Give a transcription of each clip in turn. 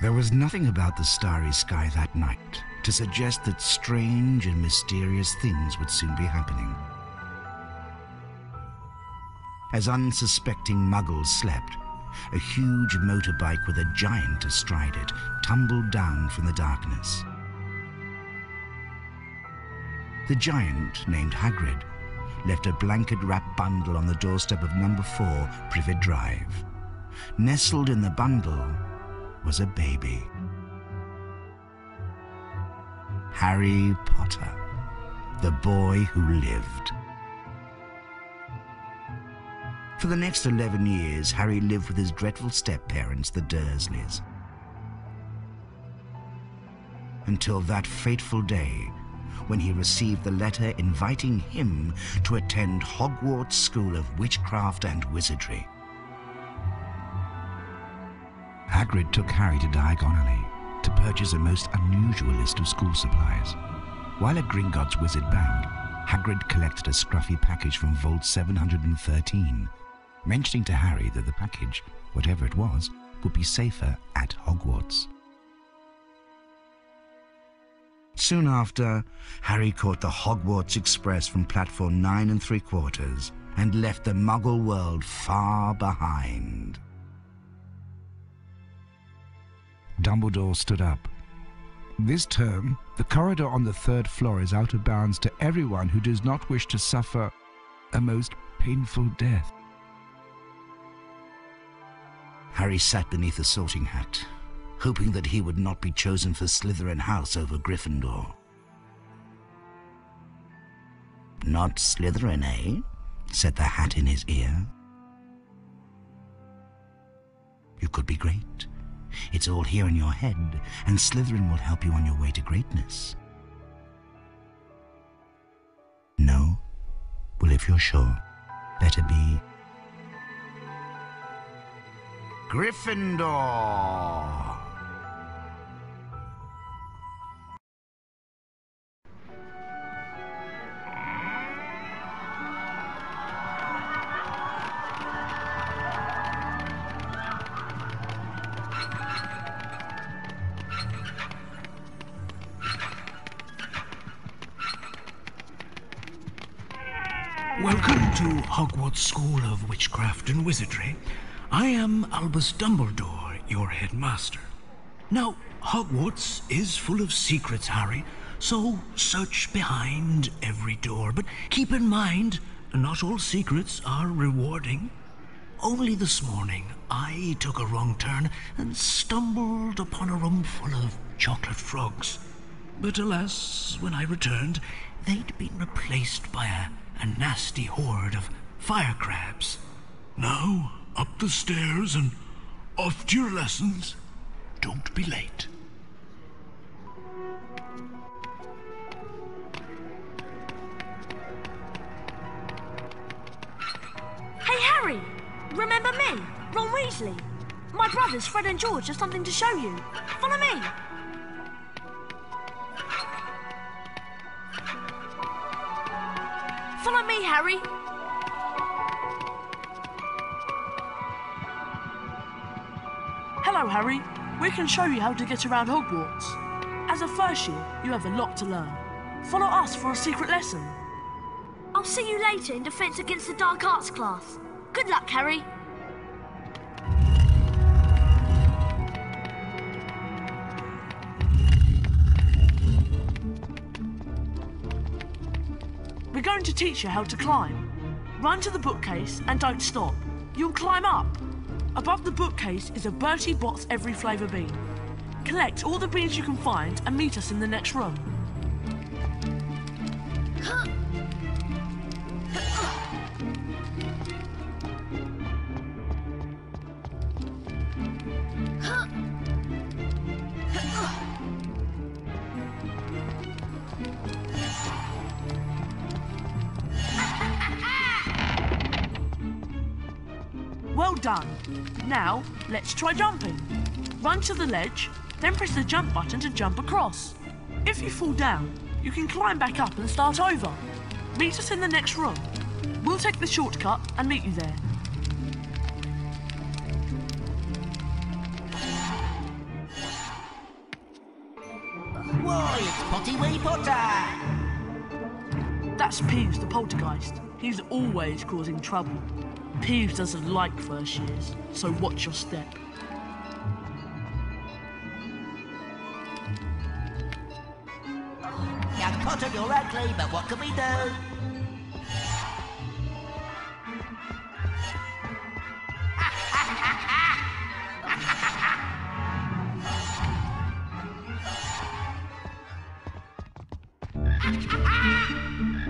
There was nothing about the starry sky that night to suggest that strange and mysterious things would soon be happening. As unsuspecting muggles slept, a huge motorbike with a giant astride it tumbled down from the darkness. The giant, named Hagrid, left a blanket-wrapped bundle on the doorstep of number 4 Privet Drive. Nestled in the bundle was a baby. Harry Potter, the boy who lived. For the next 11 years, Harry lived with his dreadful step-parents, the Dursleys. Until that fateful day, when he received the letter inviting him to attend Hogwarts School of Witchcraft and Wizardry. Hagrid took Harry to Diagon Alley to purchase a most unusual list of school supplies. While at Gringotts Wizard Bank, Hagrid collected a scruffy package from Vault 713. Mentioning to Harry that the package, whatever it was, would be safer at Hogwarts. Soon after, Harry caught the Hogwarts Express from platform 9 3/4 and left the Muggle world far behind. Dumbledore stood up. This term, the corridor on the 3rd floor is out of bounds to everyone who does not wish to suffer a most painful death. Harry sat beneath a sorting hat, hoping that he would not be chosen for Slytherin House over Gryffindor. "Not Slytherin, eh?" said the hat in his ear. "You could be great. It's all here in your head, and Slytherin will help you on your way to greatness." "No? Well, if you're sure, better be Gryffindor!" Welcome to Hogwarts School of Witchcraft and Wizardry. I am Albus Dumbledore, your headmaster. Now, Hogwarts is full of secrets, Harry, so search behind every door. But keep in mind, not all secrets are rewarding. Only this morning, I took a wrong turn and stumbled upon a room full of chocolate frogs. But alas, when I returned, they'd been replaced by a nasty horde of fire crabs. Now, up the stairs and off to your lessons. Don't be late. Hey, Harry! Remember me, Ron Weasley? My brothers, Fred and George, have something to show you. Follow me. Follow me, Harry. Hello, Harry. We can show you how to get around Hogwarts. As a first year, you have a lot to learn. Follow us for a secret lesson. I'll see you later in Defense Against the Dark Arts class. Good luck, Harry. We're going to teach you how to climb. Run to the bookcase and don't stop. You'll climb up. Above the bookcase is a Bertie Bott's Every Flavor Bean. Collect all the beans you can find and meet us in the next room. Well done. Now, let's try jumping. Run to the ledge, then press the jump button to jump across. If you fall down, you can climb back up and start over. Meet us in the next room. We'll take the shortcut and meet you there. Nasty Wee Potter! That's Peeves the poltergeist. He's always causing trouble. Peeves doesn't like first years, so watch your step. Young Potter, you're ugly, but what can we do?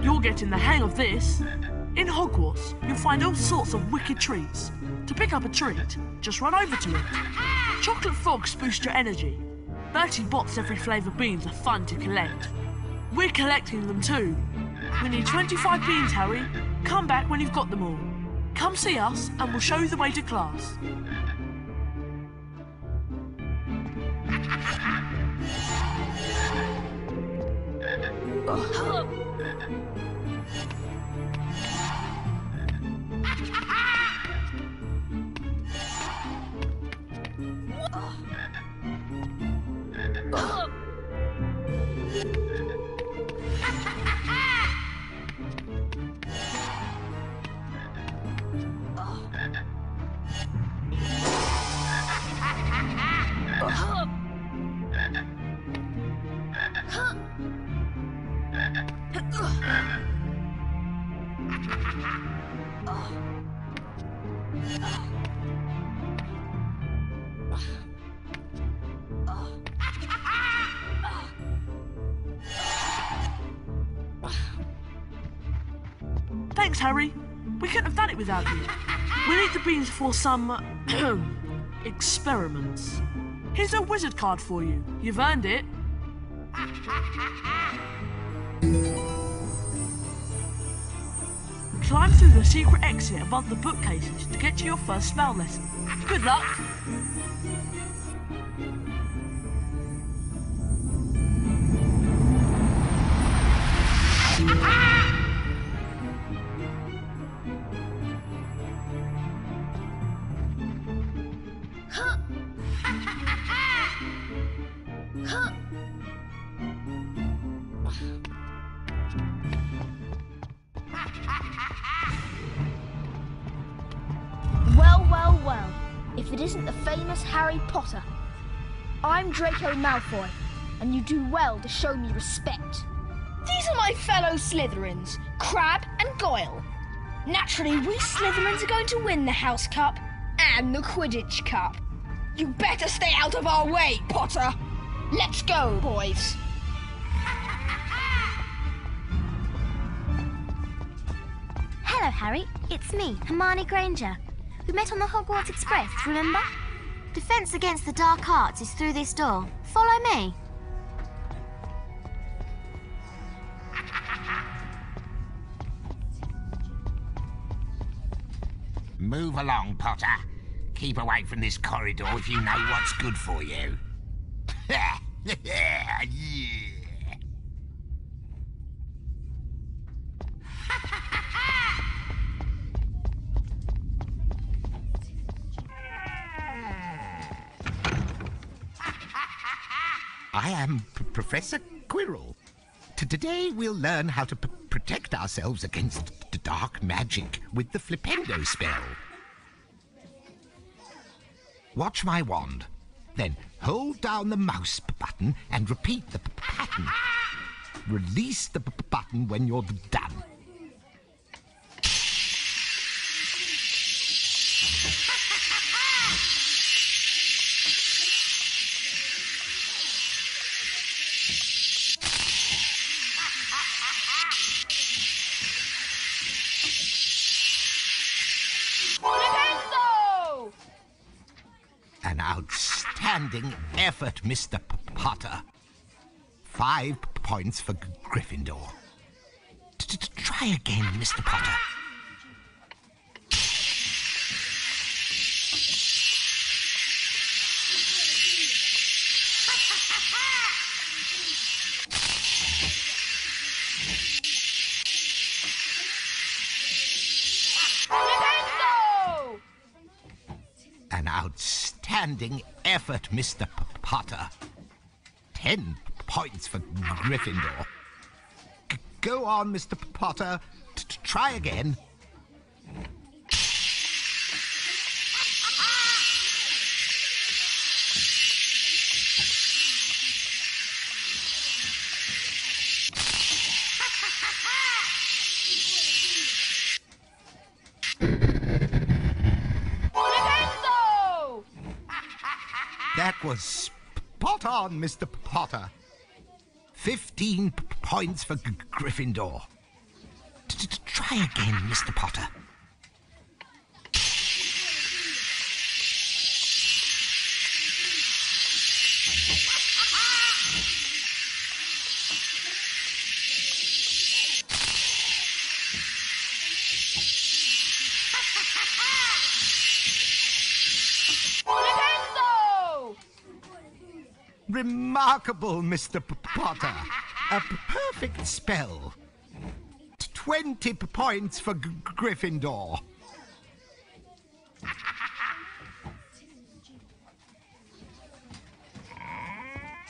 You'll get in the hang of this. In Hogwarts, you'll find all sorts of wicked treats. To pick up a treat, just run over to it. Chocolate frogs boost your energy. Bertie Bott's Every Flavor Beans are fun to collect. We're collecting them too. We need 25 beans, Harry. Come back when you've got them all. Come see us and we'll show you the way to class. Thanks, Harry. We couldn't have done it without you. We need the beans for some experiments. Here's a wizard card for you. You've earned it. Climb through the secret exit above the bookcases to get to your first spell lesson. Good luck! If it isn't the famous Harry Potter. I'm Draco Malfoy, and you do well to show me respect. These are my fellow Slytherins, Crabbe and Goyle. Naturally, we Slytherins are going to win the House Cup and the Quidditch Cup. You better stay out of our way, Potter. Let's go, boys. Hello, Harry. It's me, Hermione Granger. We met on the Hogwarts Express, remember? Defense against the dark arts is through this door. Follow me. Move along, Potter. Keep away from this corridor if you know what's good for you. Yeah. I am Professor Quirrell. Today we'll learn how to protect ourselves against dark magic with the Flipendo spell. Watch my wand. Then hold down the mouse button and repeat the pattern. Release the button when you're done. Outstanding effort, Mr. Potter. 5 points for Gryffindor. Try again, Mr. Potter. An outstanding effort, Mr. Potter. 10 points for Gryffindor. Go on, Mr. Potter. Try again. That was spot on, Mr. Potter. 15 points for Gryffindor. Try again, Mr. Potter. Remarkable, Mr. Potter. A perfect spell. 20 points for Gryffindor.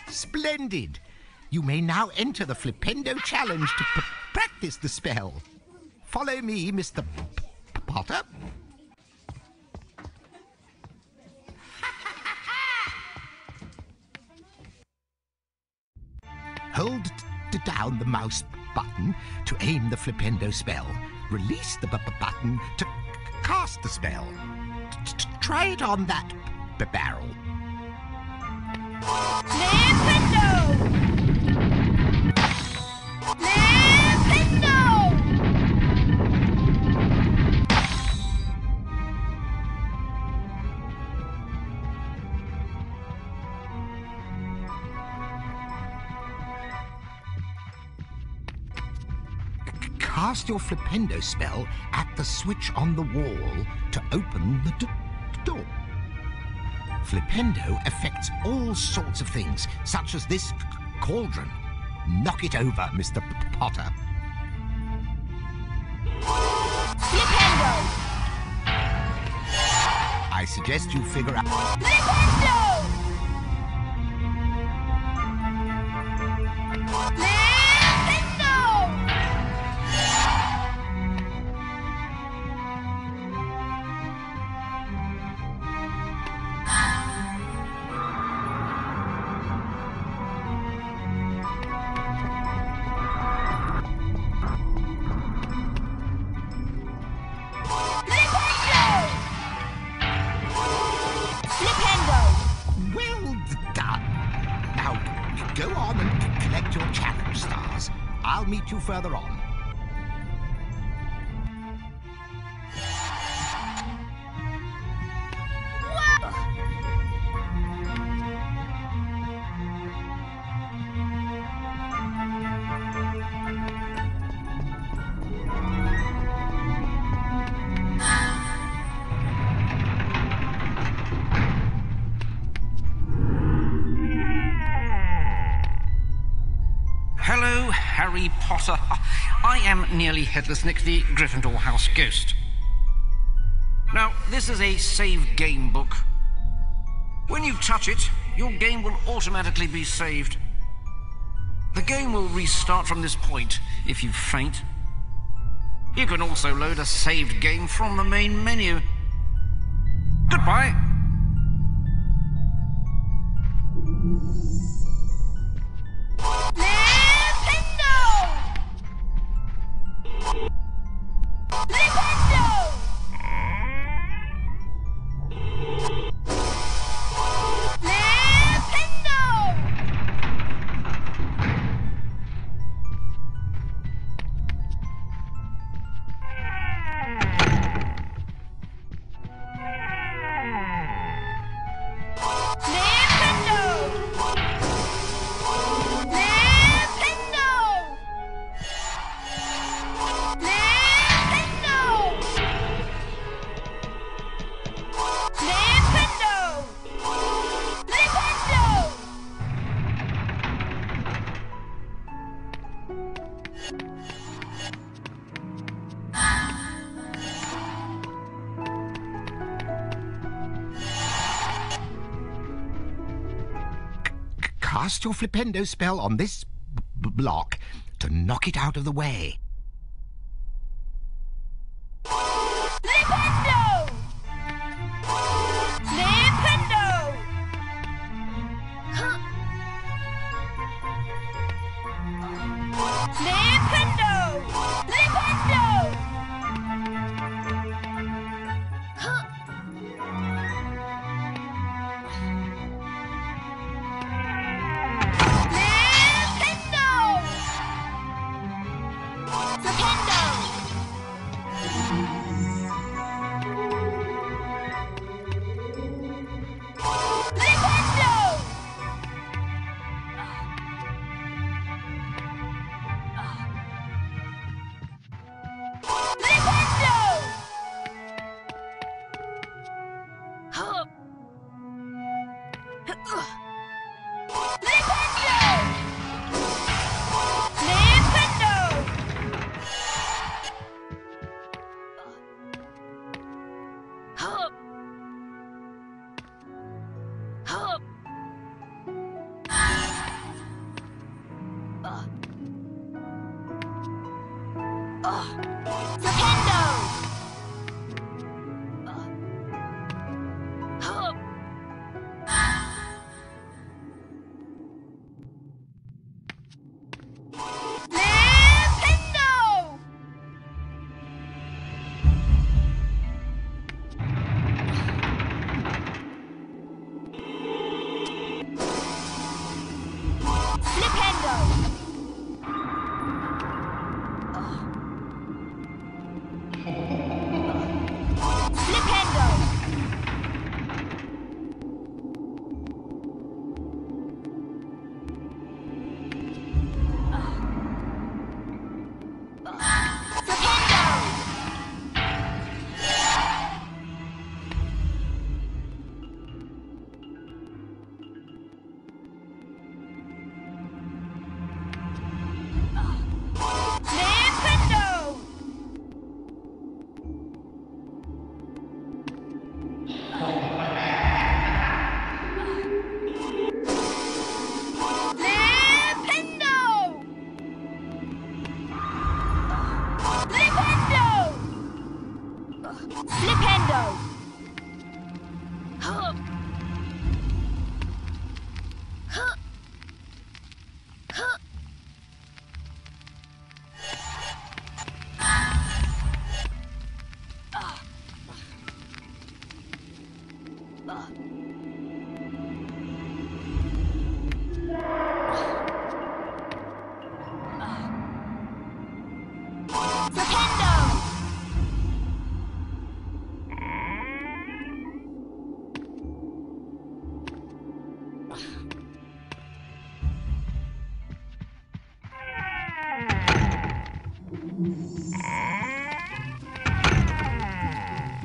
Splendid. You may now enter the Flipendo challenge to practice the spell. Follow me, Mr. Potter. Hold down the mouse button to aim the Flipendo spell. Release the button to cast the spell. Try it on that barrel. Flipendo! Cast your Flipendo spell at the switch on the wall to open the door. Flipendo affects all sorts of things, such as this cauldron. Knock it over, Mr. Potter. Flipendo! I suggest you figure out... Flipendo! Further on. Harry Potter. I am nearly Headless Nick, the Gryffindor House Ghost. Now, this is a save game book. When you touch it, your game will automatically be saved. The game will restart from this point if you faint. You can also load a saved game from the main menu. Goodbye. Cast your Flipendo spell on this block to knock it out of the way. Flipendo! Flipendo! Huh. Flipendo! Flipendo! Huh. Flipendo! Flipendo!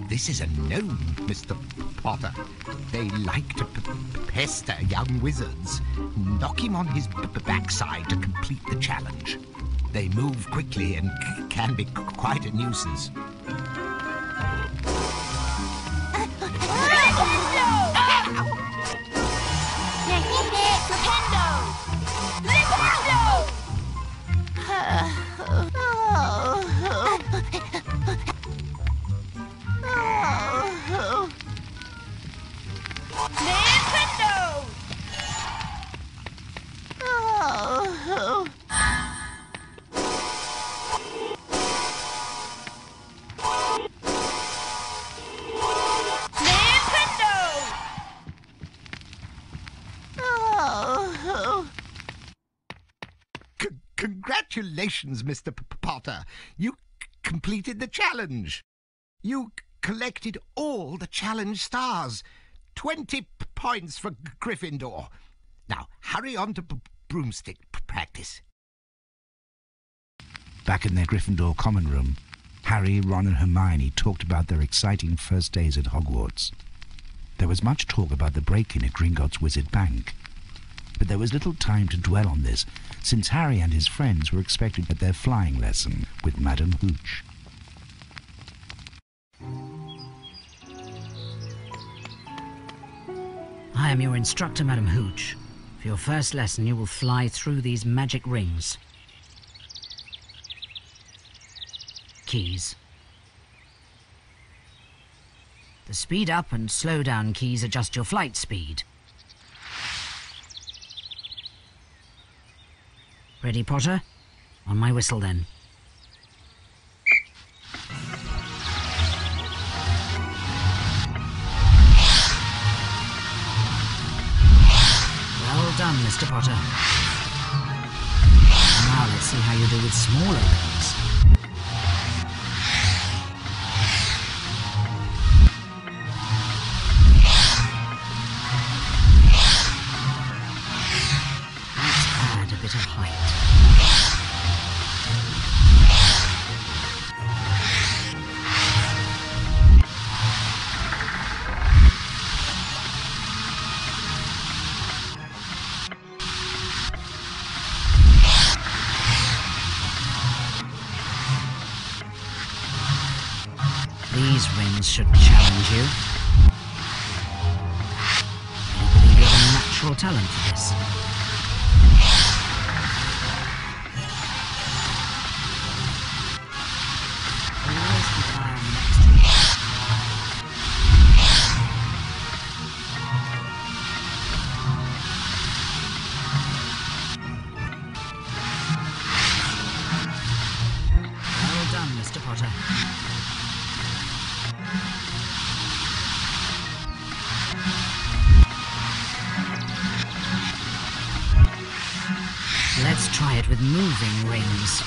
This is a gnome, Mr. Potter. They like to pester young wizards. Knock him on his backside to complete the challenge. They move quickly and can be quite a nuisance. Congratulations, Mr. Potter. You completed the challenge. You collected all the challenge stars. 20 points for Gryffindor. Now, hurry on to broomstick practice. Back in their Gryffindor common room, Harry, Ron and Hermione talked about their exciting first days at Hogwarts. There was much talk about the break-in at Gringotts Wizard Bank. But there was little time to dwell on this, since Harry and his friends were expected at their flying lesson with Madame Hooch. I am your instructor, Madame Hooch. For your first lesson, you will fly through these magic rings. Keys. The speed up and slow down keys adjust your flight speed. Ready, Potter? On my whistle, then. Well done, Mr. Potter. Now let's see how you do with smaller rings. Should challenge you. I believe you have a natural talent for this. Always keep an eye on the next one. Well done, Mr. Potter. Let's try it with moving rings.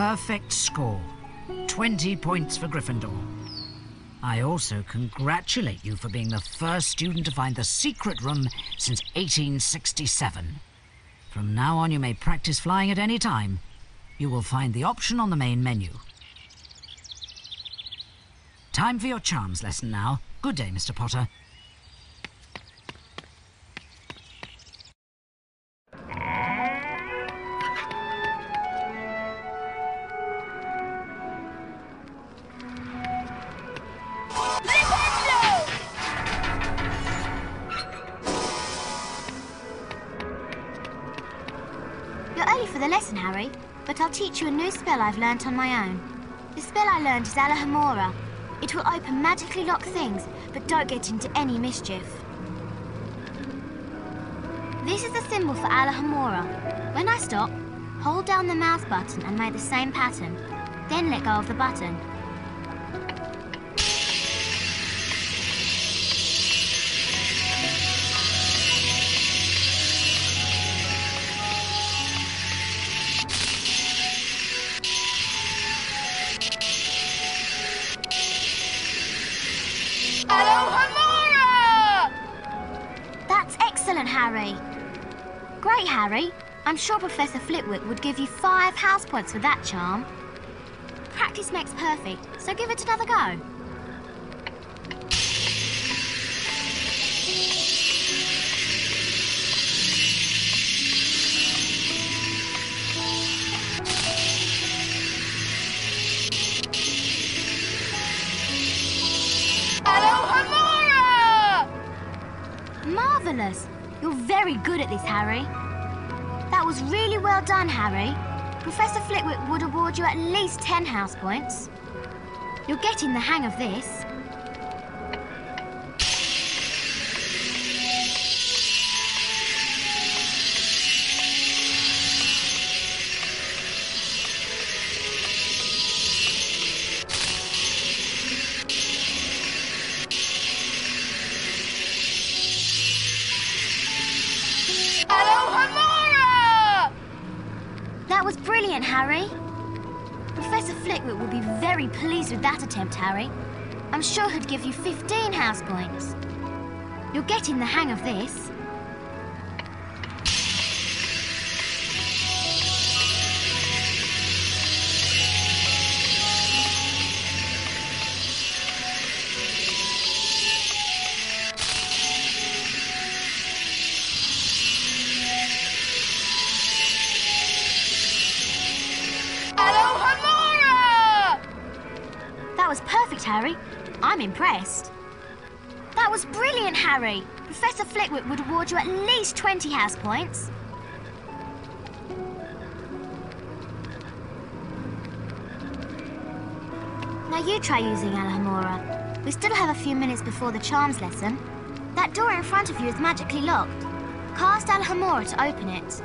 Perfect score. 20 points for Gryffindor. I also congratulate you for being the first student to find the secret room since 1867. From now on, you may practice flying at any time. You will find the option on the main menu. Time for your charms lesson now. Good day, Mr. Potter. Teach you a new spell I've learnt on my own. The spell I learned is Alohomora. It will open magically locked things, but don't get into any mischief. This is the symbol for Alohomora. When I stop, hold down the mouse button and make the same pattern, then let go of the button. I'm sure Professor Flitwick would give you 5 house points for that charm. Practice makes perfect, so give it another go. Alohomora! Marvellous! You're very good at this, Harry. That was really well done, Harry. Professor Flitwick would award you at least 10 house points. You're getting the hang of this. Harry? Professor Flitwick will be very pleased with that attempt, Harry. I'm sure he'd give you 15 house points. You're getting the hang of this. Harry, I'm impressed. That was brilliant, Harry. Professor Flitwick would award you at least 20 house points. Now you try using Alohomora. We still have a few minutes before the charms lesson. That door in front of you is magically locked. Cast Alohomora to open it.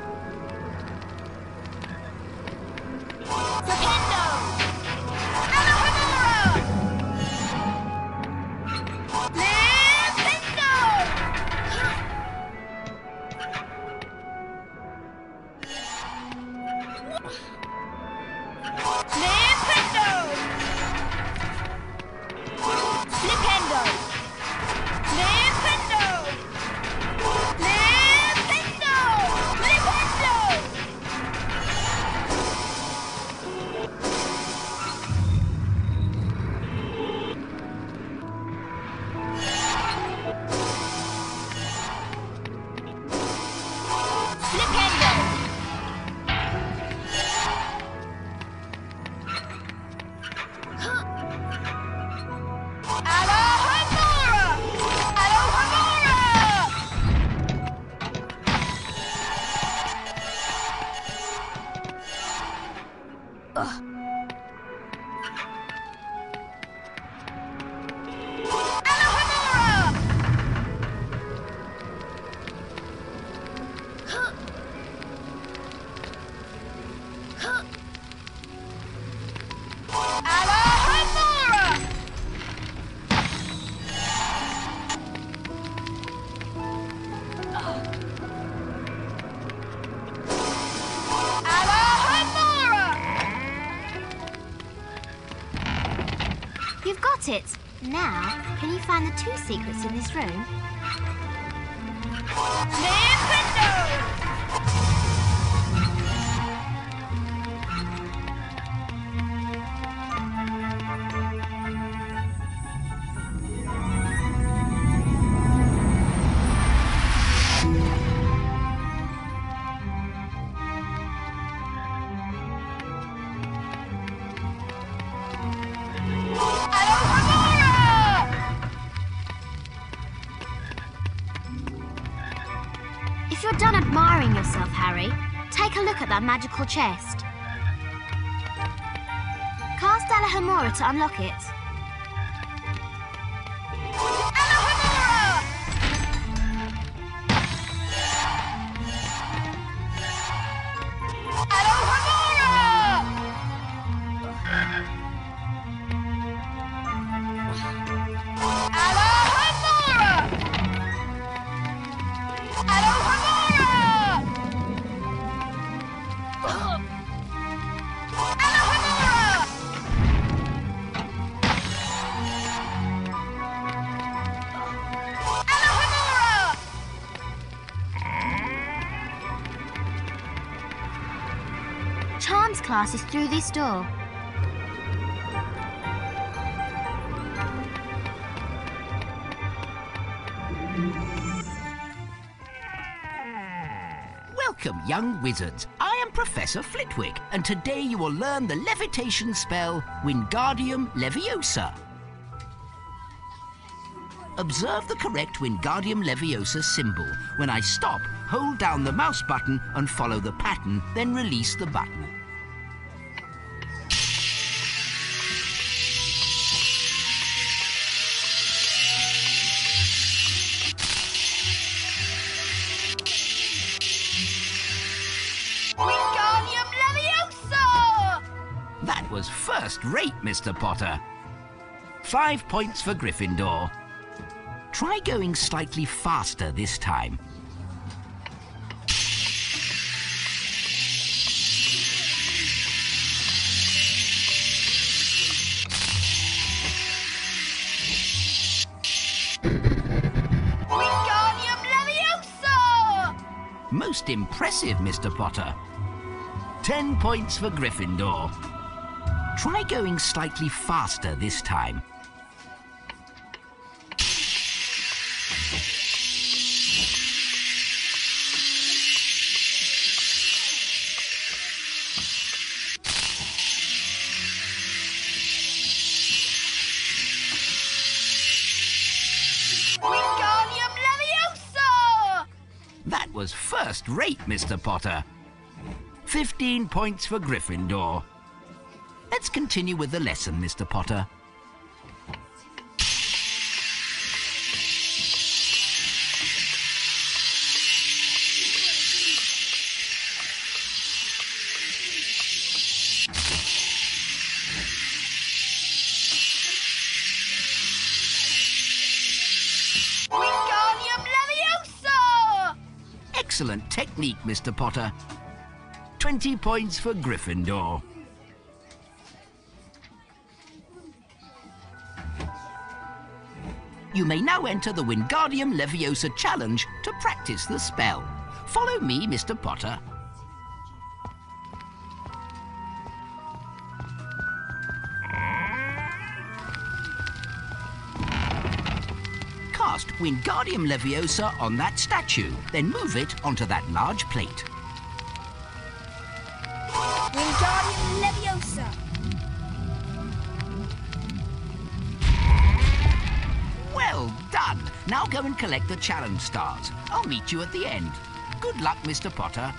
It. Now, can you find the two secrets in this room? Magical chest. Cast Alohomora to unlock it. Alohomora! Alohomora! Alohomora! Alohomora! Class is through this door. Welcome, young wizards. I am Professor Flitwick, and today you will learn the levitation spell Wingardium Leviosa. Observe the correct Wingardium Leviosa symbol. When I stop, hold down the mouse button and follow the pattern, then release the button. Great, Mr. Potter. 5 points for Gryffindor. Try going slightly faster this time. most impressive, Mr. Potter. 10 points for Gryffindor. Try going slightly faster this time. Wingardium Leviosa! That was first rate, Mr. Potter. 15 points for Gryffindor. Let's continue with the lesson, Mr. Potter. Wingardium Leviosa! Excellent technique, Mr. Potter. 20 points for Gryffindor. You may now enter the Wingardium Leviosa challenge to practice the spell. Follow me, Mr. Potter. Cast Wingardium Leviosa on that statue, then move it onto that large plate. Wingardium Leviosa. Well done. Now go and collect the challenge stars. I'll meet you at the end. Good luck, Mr. Potter.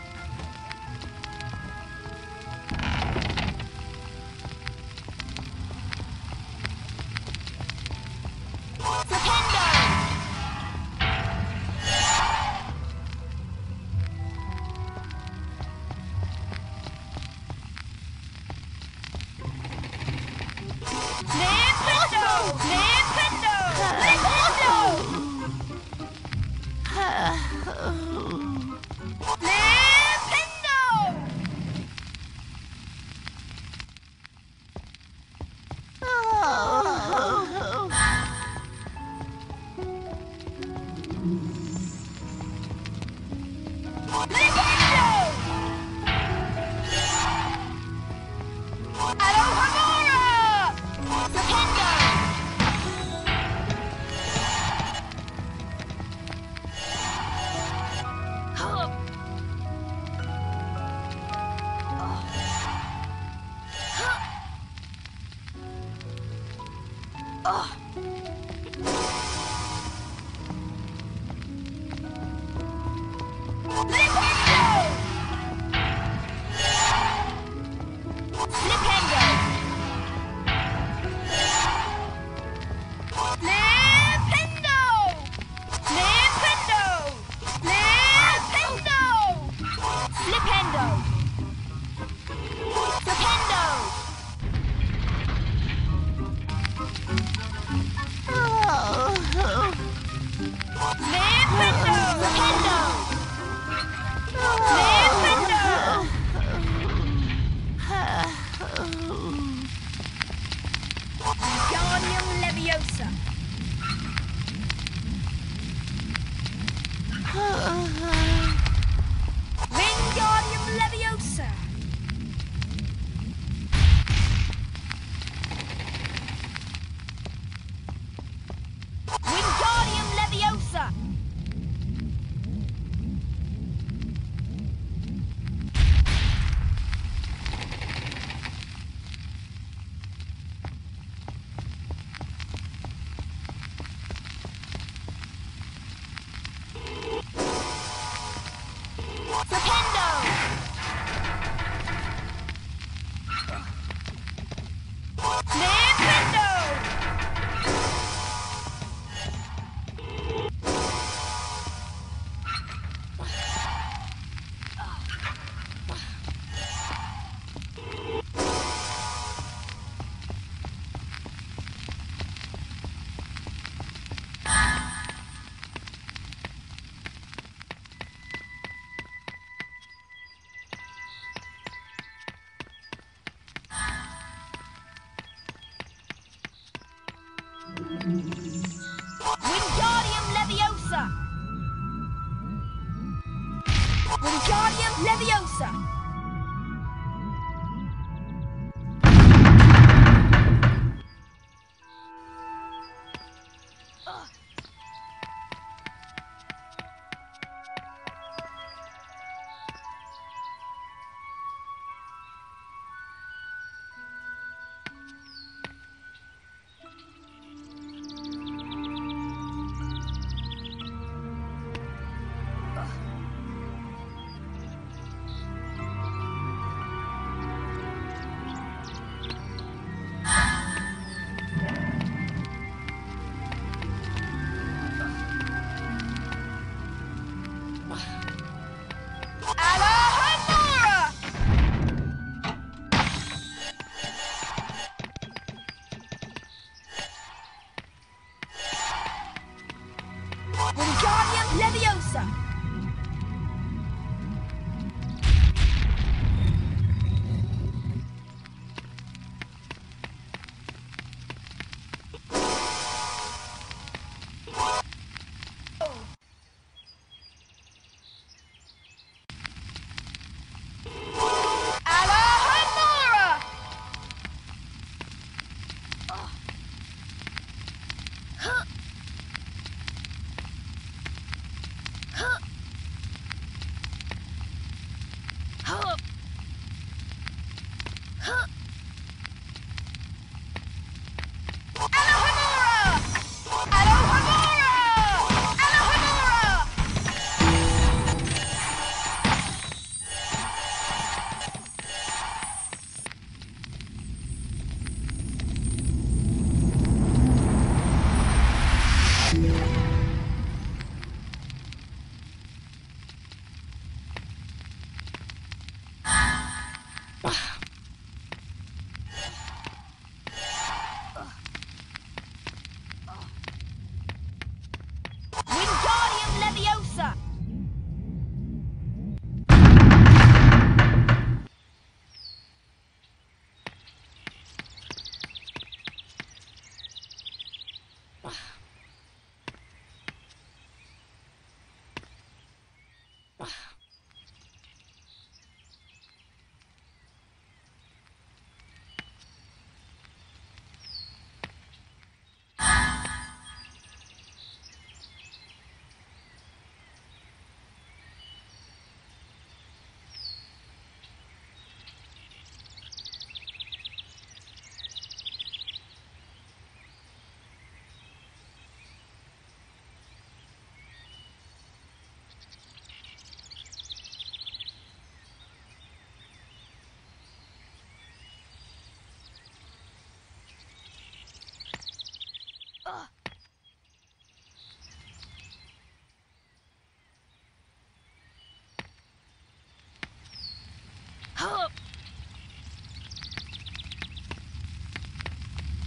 Ugh.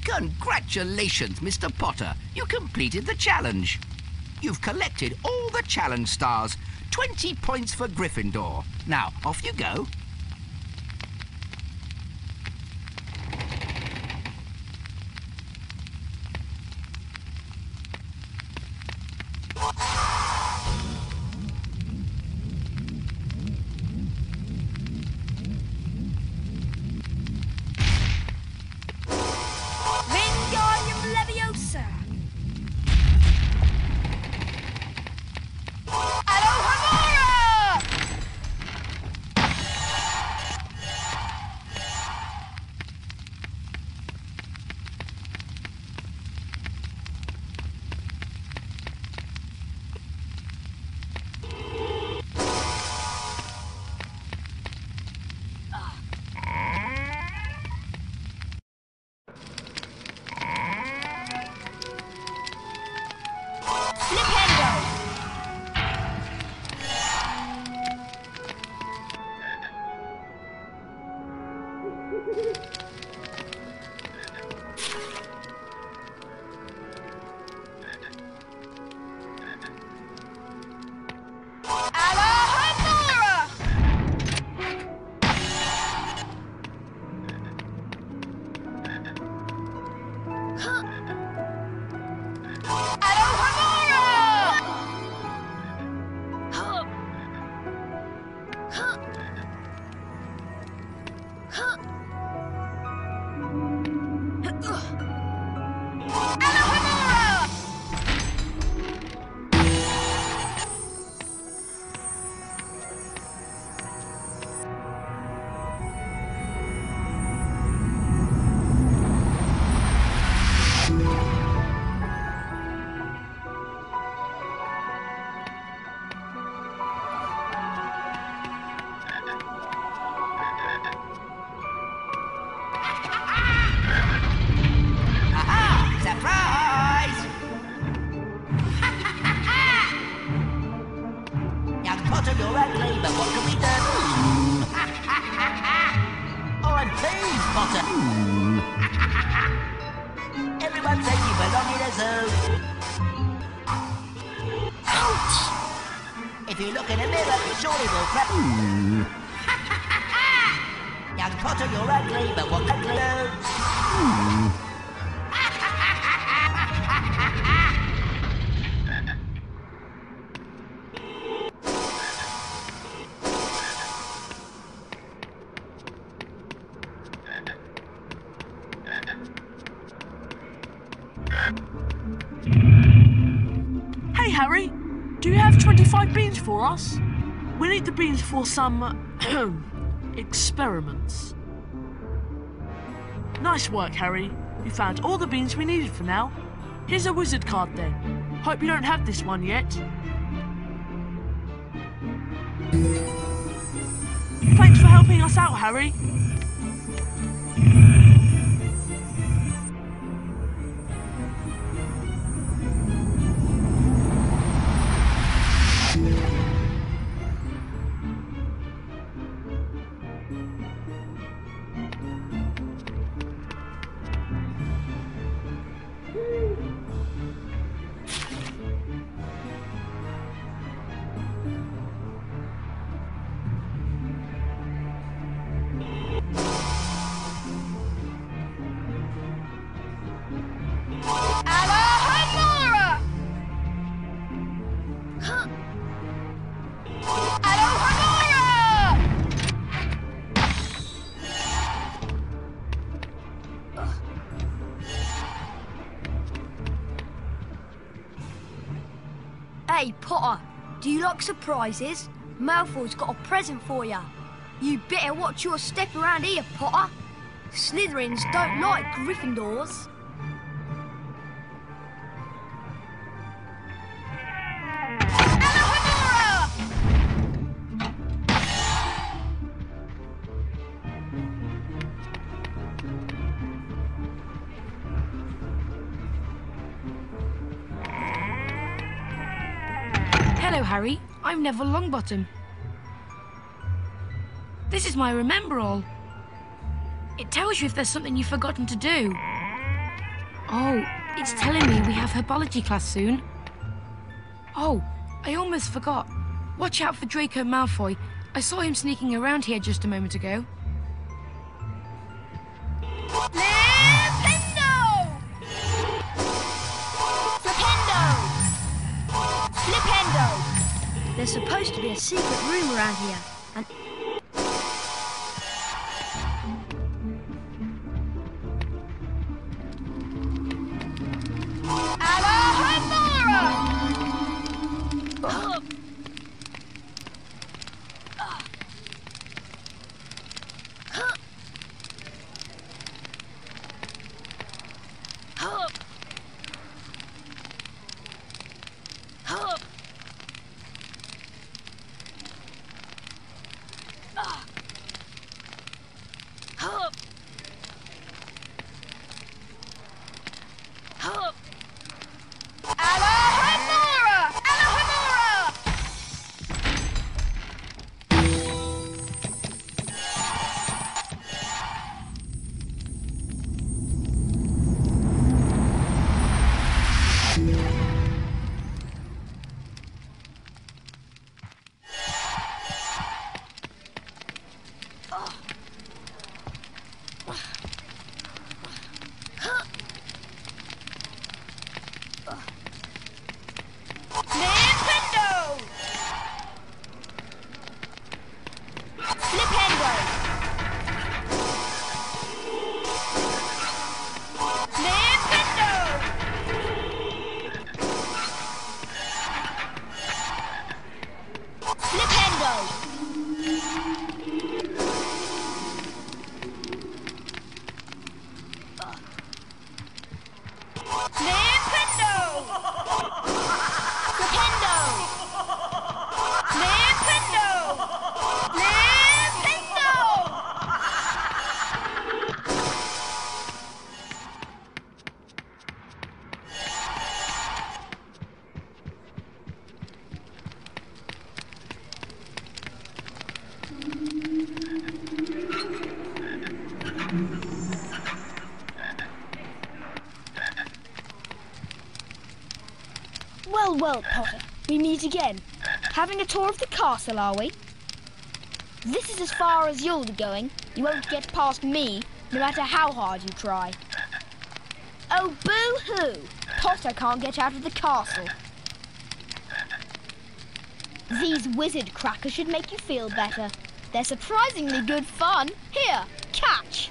Congratulations, Mr. Potter. You completed the challenge. You've collected all the challenge stars. 20 points for Gryffindor. Now, off you go. Hey Harry, do you have 25 beans for us? We need the beans for some experiments. Nice work, Harry. You found all the beans we needed for now. Here's a wizard card then. Hope you don't have this one yet. Thanks for helping us out, Harry. Hey, Potter, do you like surprises? Malfoy's got a present for you. You better watch your step around here, Potter. Slytherins don't like Gryffindors. Alohomora! Hello, Harry. I'm Neville Longbottom. This is my Remembrall. It tells you if there's something you've forgotten to do. Oh, it's telling me we have Herbology class soon. Oh, I almost forgot. Watch out for Draco Malfoy. I saw him sneaking around here just a moment ago. There's supposed to be a secret room around here, and... Alohomora! Well, Potter, we meet again. Having a tour of the castle, are we? This is as far as you'll be going. You won't get past me, no matter how hard you try. Oh, boo-hoo! Potter can't get out of the castle. These wizard crackers should make you feel better. They're surprisingly good fun. Here, catch!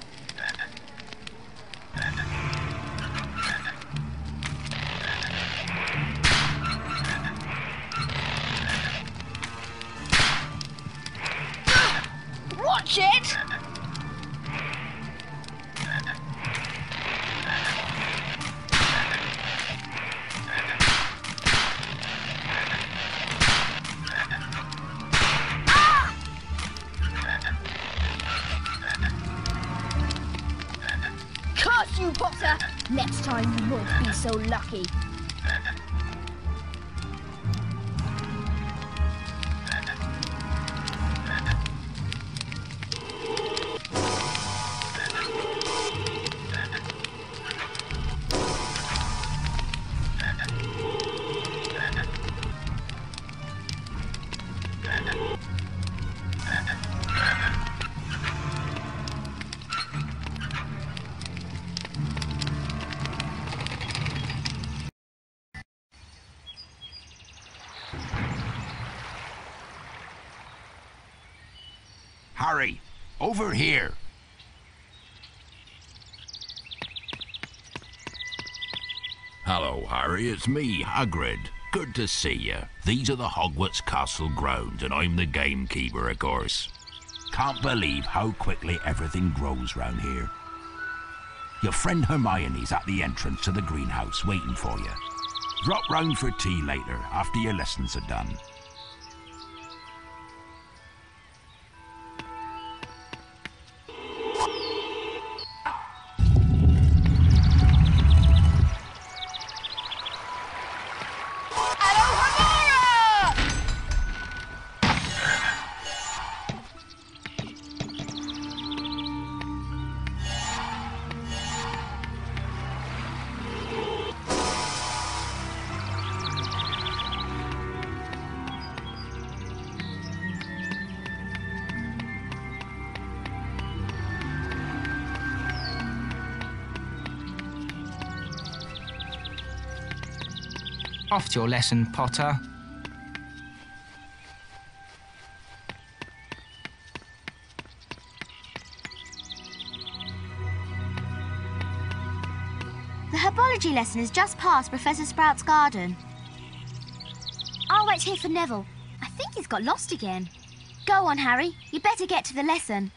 So lucky. Harry, over here. Hello, Harry, it's me, Hagrid. Good to see you. These are the Hogwarts Castle grounds, and I'm the gamekeeper, of course. Can't believe how quickly everything grows round here. Your friend Hermione's at the entrance to the greenhouse waiting for you. Drop round for tea later, after your lessons are done. Off to your lesson, Potter. The Herbology lesson is just past Professor Sprout's garden. I'll wait here for Neville. I think he's got lost again. Go on, Harry. You better get to the lesson.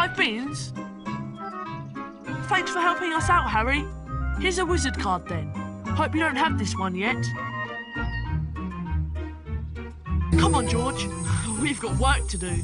5 beans? Thanks for helping us out, Harry. Here's a wizard card then. Hope you don't have this one yet. Come on, George. We've got work to do.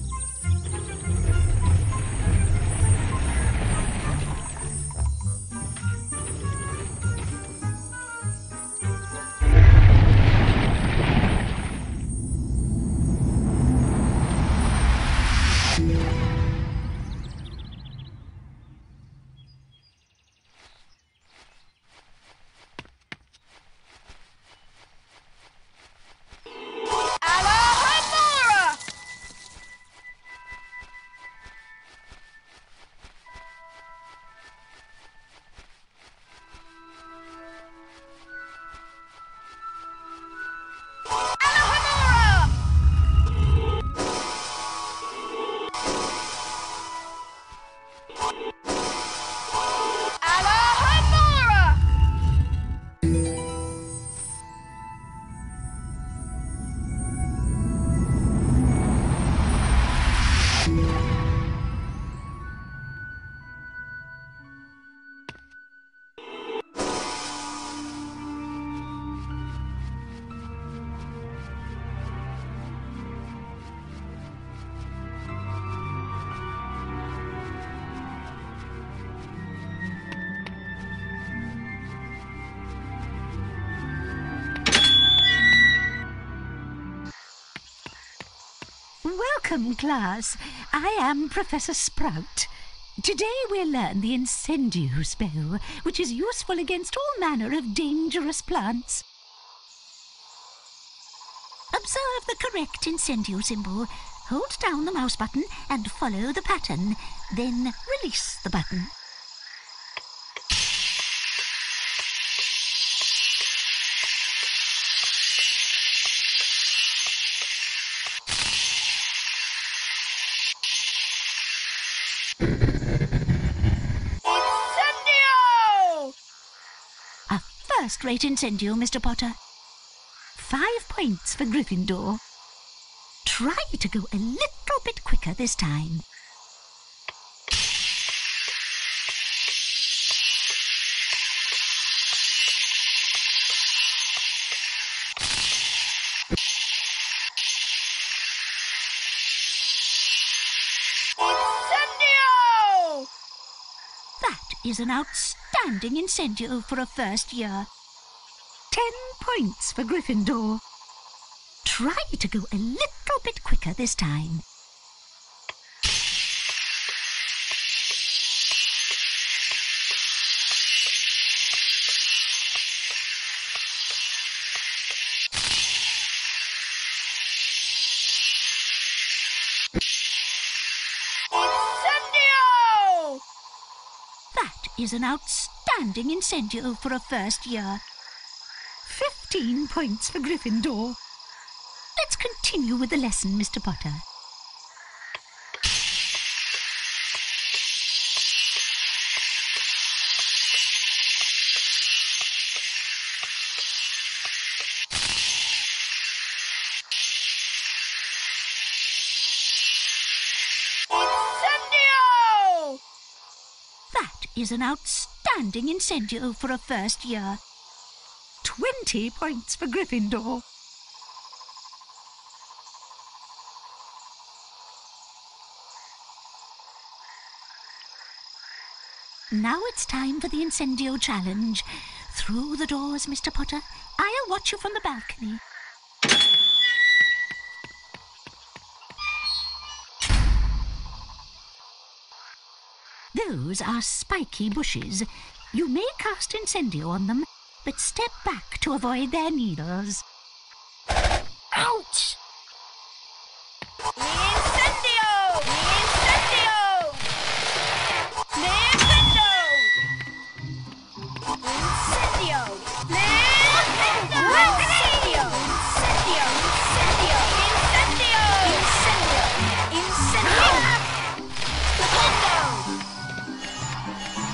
Welcome, class. I am Professor Sprout. Today we'll learn the Incendio spell, which is useful against all manner of dangerous plants. Observe the correct Incendio symbol. Hold down the mouse button and follow the pattern, then release the button. First-rate Incendio, Mr. Potter. 5 points for Gryffindor. Try to go a little bit quicker this time. Incendio! That is an outstanding Incendio for a first year. 10 points for Gryffindor. Try to go a little bit quicker this time. Incendio! That is an outstanding Incendio for a first year. 15 points for Gryffindor. Let's continue with the lesson, Mr. Potter. Incendio! That is an outstanding Incendio for a first year. 20 points for Gryffindor. Now it's time for the Incendio challenge. Through the doors, Mr. Potter. I'll watch you from the balcony. Those are spiky bushes. You may cast Incendio on them, but step back to avoid their needles. Ouch! Incendio! Incendio! Flipendo! Incendio! Flipendo! Incendio! Incendio! Incendio! Incendio! Incendio!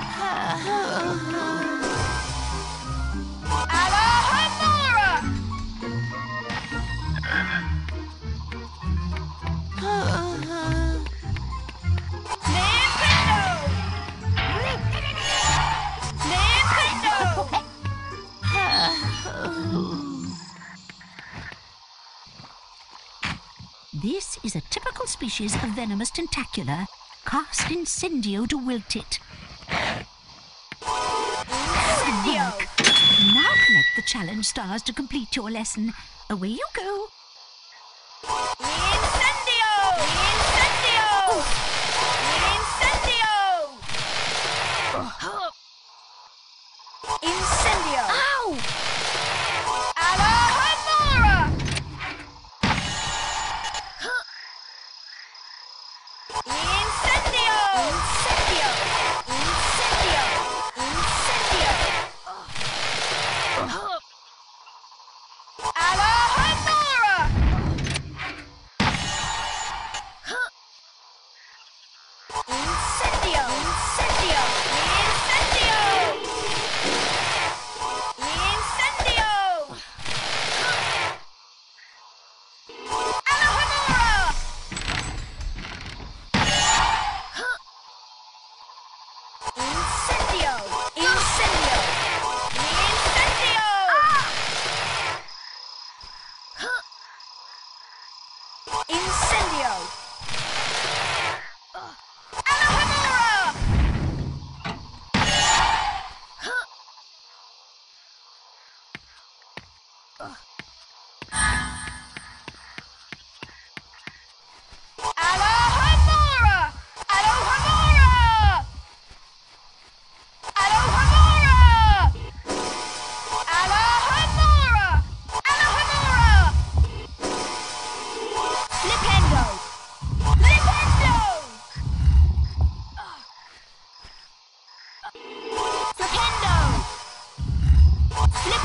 Incendio! Flipendo! Alohomora! This is a typical species of venomous tentacula. Cast Incendio to wilt it. Incendio! Now collect the challenge stars to complete your lesson. Away you go. Incendio! Incendio! Incendio! Oh. Incendio! Ow! Alohomora! Incendio! Incendio! Incendio! Incendio! Oh. Alohomora! Incendio! Incendio! Incendio! Incendio! Alohomora! Incendio! Incendio! Incendio! Incendio! Alohomora! Alohomora! Alohomora! Alohomora! Alohomora! Alohomora! Flipendo! Flipendo! Flipendo! Flipendo! Flipendo! Flipendo! Flipendo!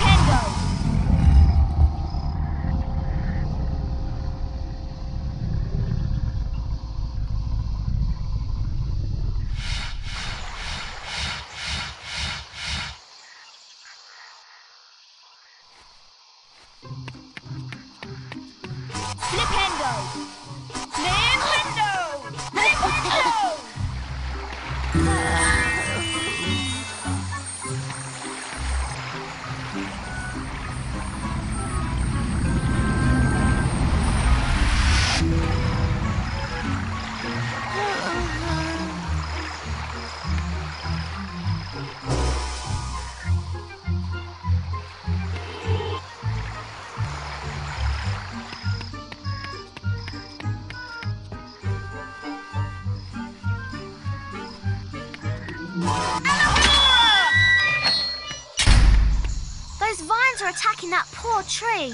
Those vines are attacking that poor tree.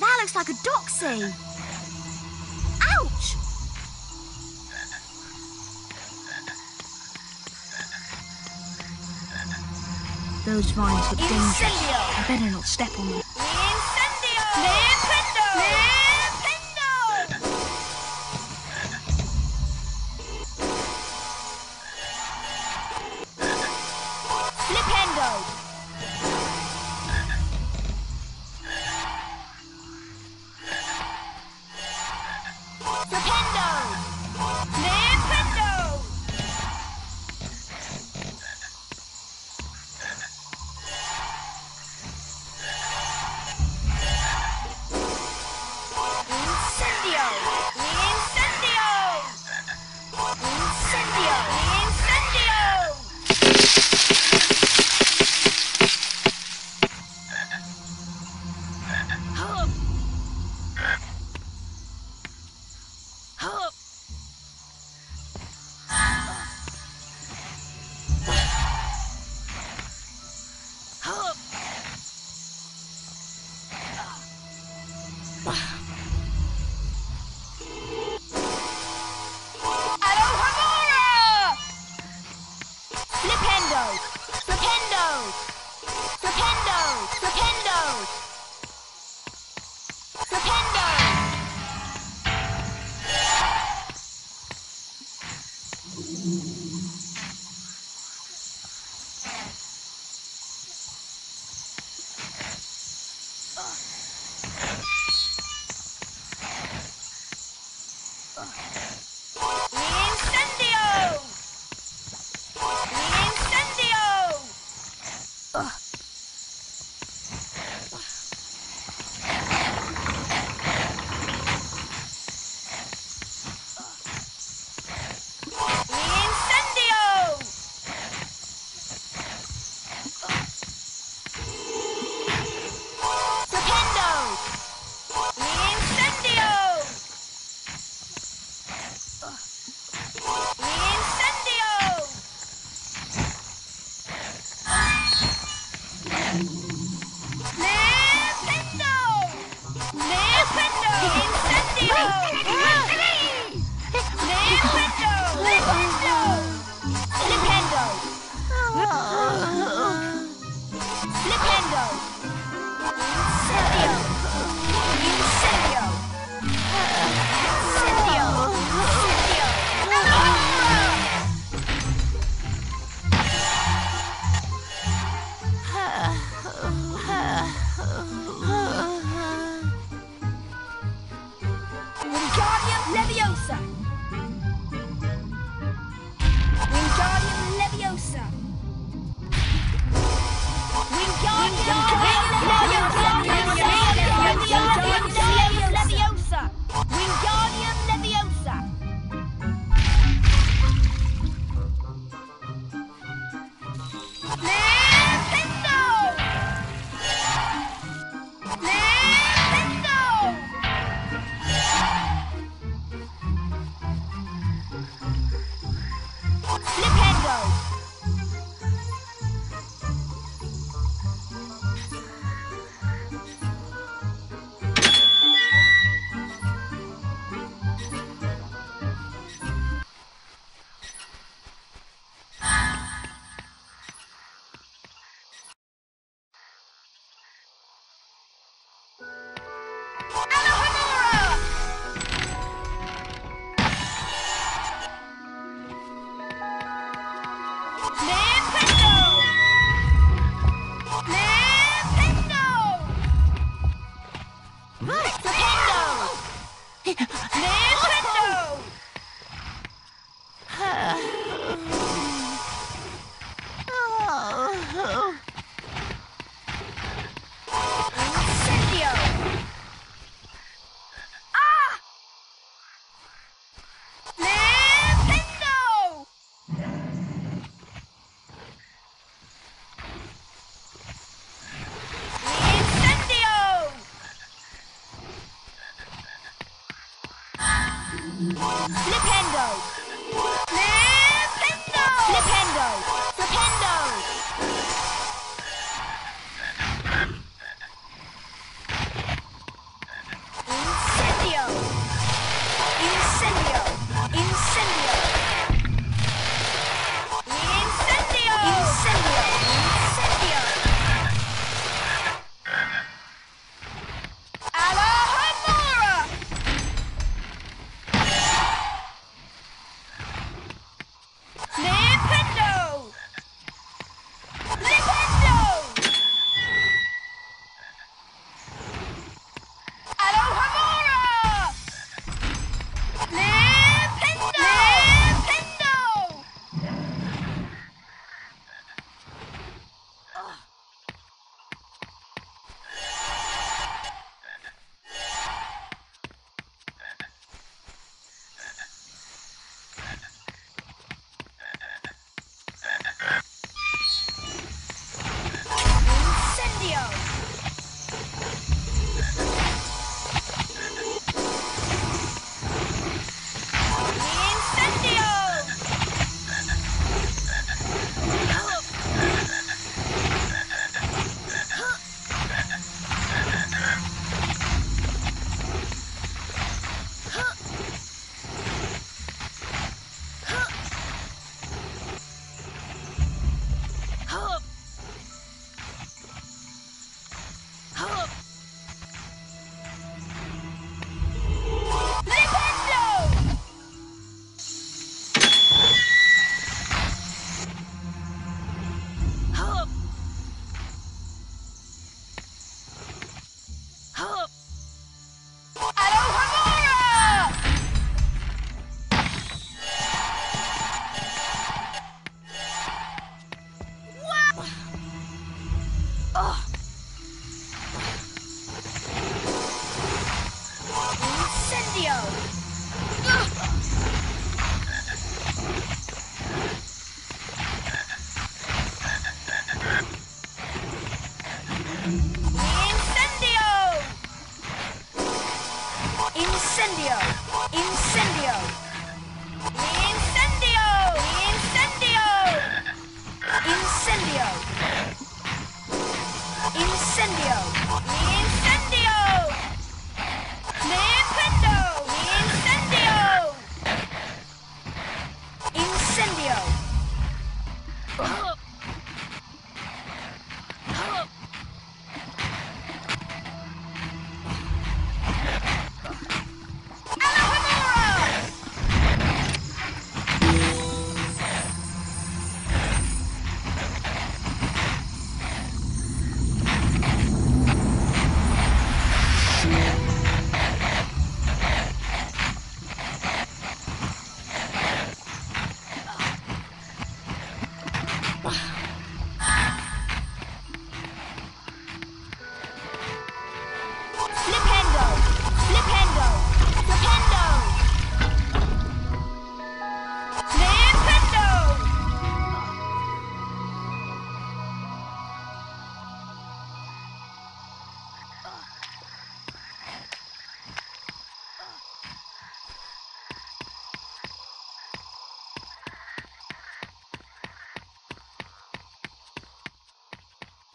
That looks like a doxy. Ouch! Those vines look dangerous. Incendio! I better not step on them. Incendio! Flipendo! Flipendo! Flipendo! Flipendo! Flipendo! Flipendo!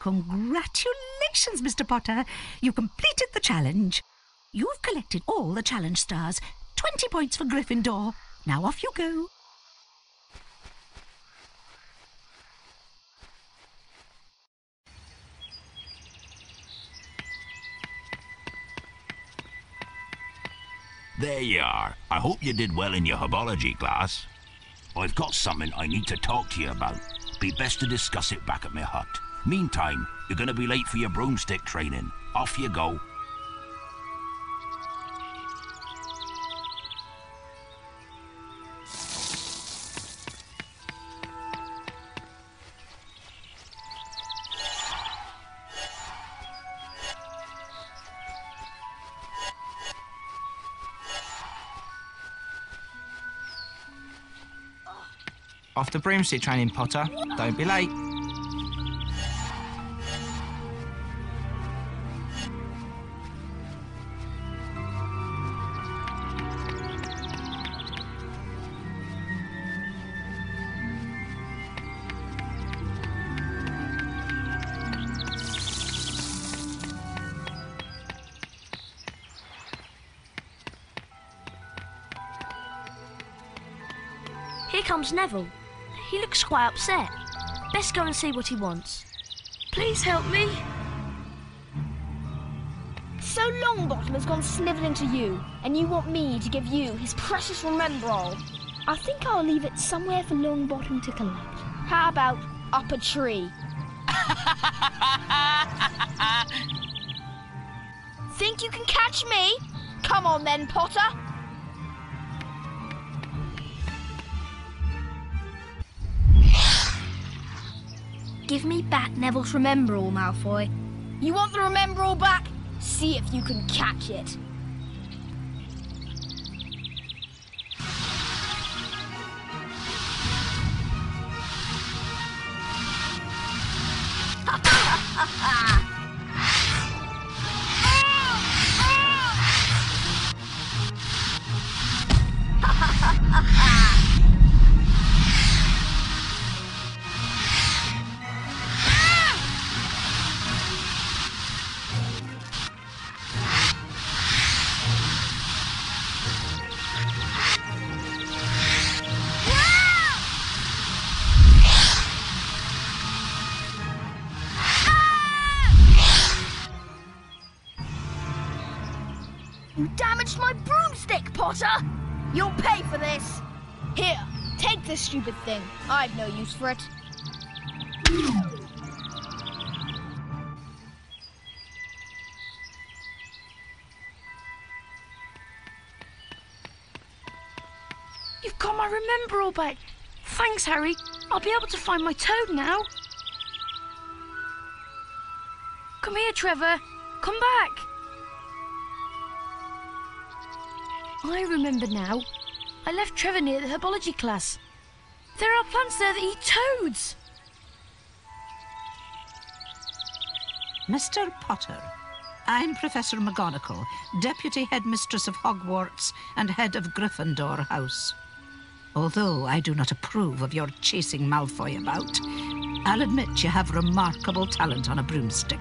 Congratulations, Mr. Potter. You completed the challenge. You've collected all the challenge stars. 20 points for Gryffindor. Now off you go. There you are. I hope you did well in your Herbology class. I've got something I need to talk to you about. be best to discuss it back at my hut. Meantime, you're going to be late for your broomstick training. Off you go. Off the broomstick training, Potter. Don't be late. Here comes Neville. He looks quite upset. Best go and see what he wants. Please help me. So Longbottom has gone snivelling to you, and you want me to give you his precious Remembrall. I think I'll leave it somewhere for Longbottom to collect. How about up a tree? Think you can catch me? Come on then, Potter. Give me back Neville's Remembrall, Malfoy. You want the Remembrall back? See if you can catch it. You'll pay for this! Here, take this stupid thing. I've no use for it. You've got my Remembrall back. Thanks, Harry. I'll be able to find my toad now. Come here, Trevor. Come back. I remember now. I left Trevor near the Herbology class. There are plants there that eat toads. Mr. Potter, I'm Professor McGonagall, Deputy Headmistress of Hogwarts and Head of Gryffindor House. Although I do not approve of your chasing Malfoy about, I'll admit you have remarkable talent on a broomstick.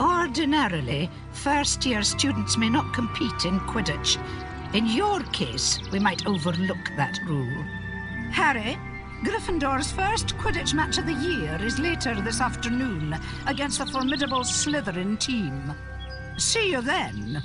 Ordinarily, first-year students may not compete in Quidditch. In your case, we might overlook that rule. Harry, Gryffindor's first Quidditch match of the year is later this afternoon against the formidable Slytherin team. See you then.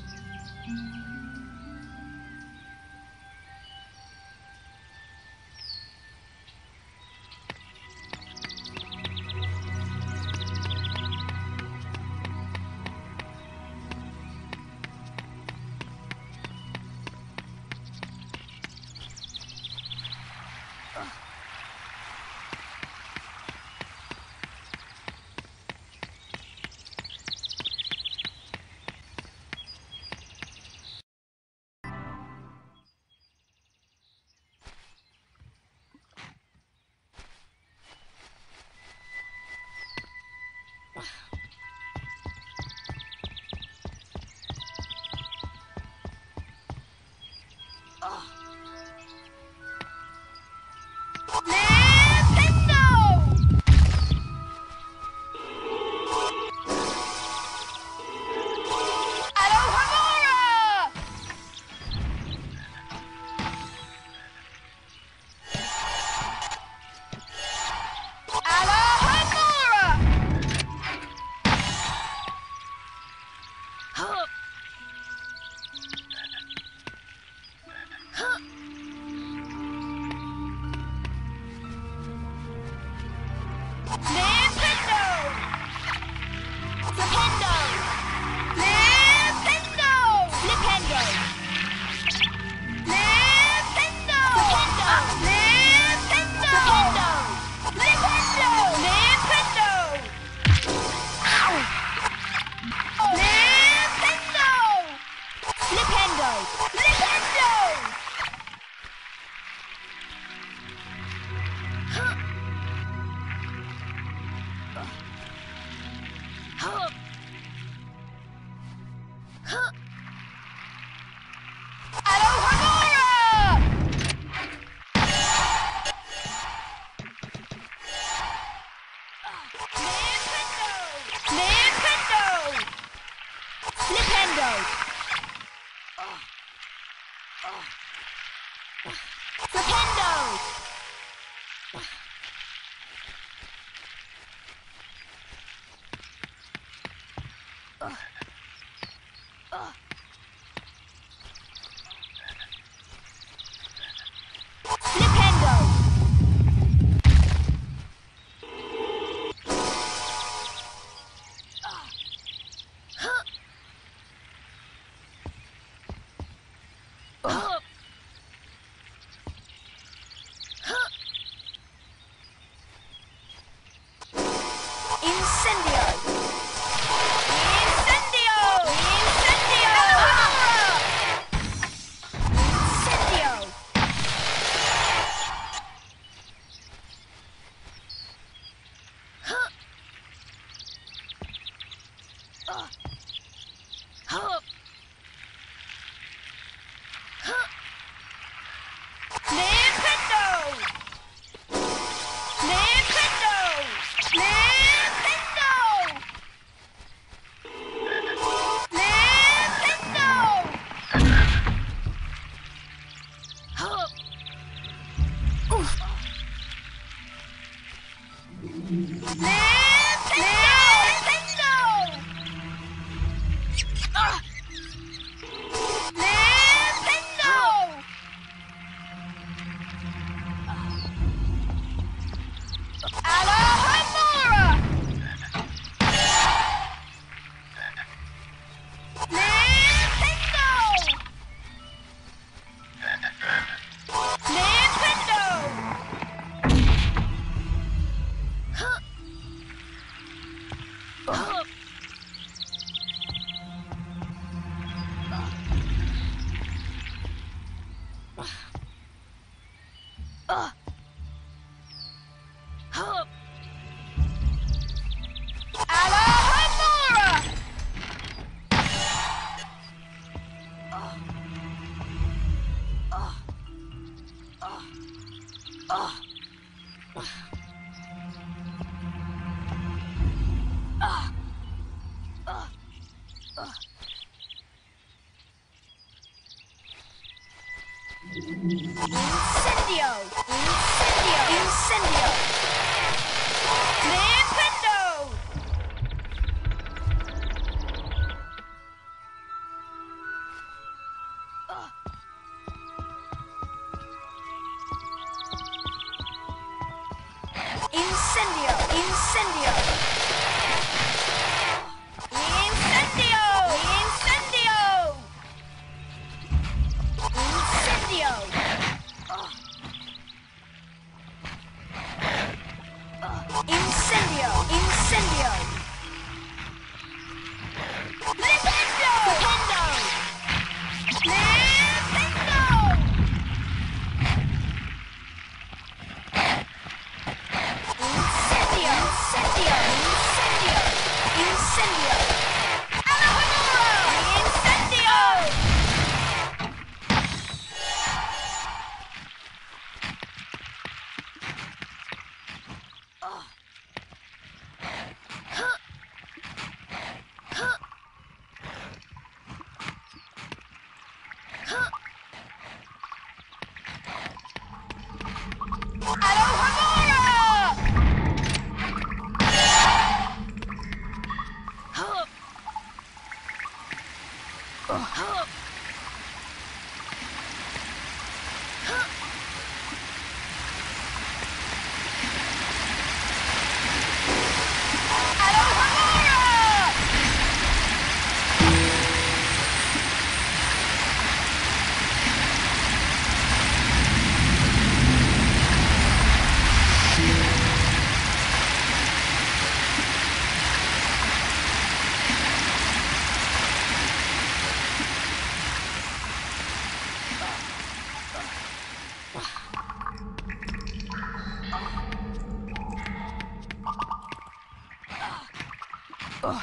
Oh.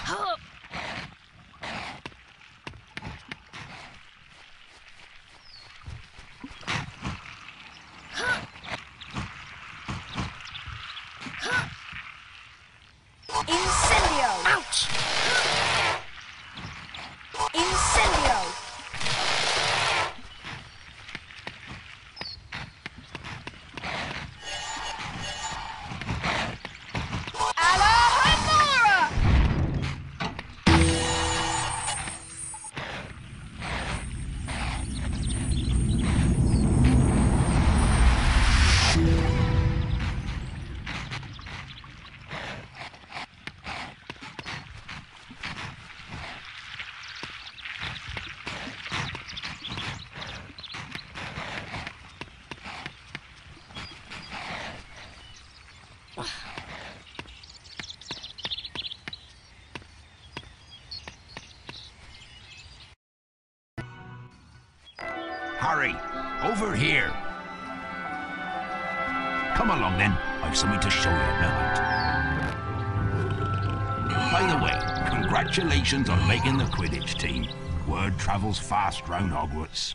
Incendio! Ouch! Incendio! Alohomora! Hurry! Over here! Come along then, I've something to show you in a moment. By the way, congratulations on making the Quidditch team. Word travels fast round Hogwarts.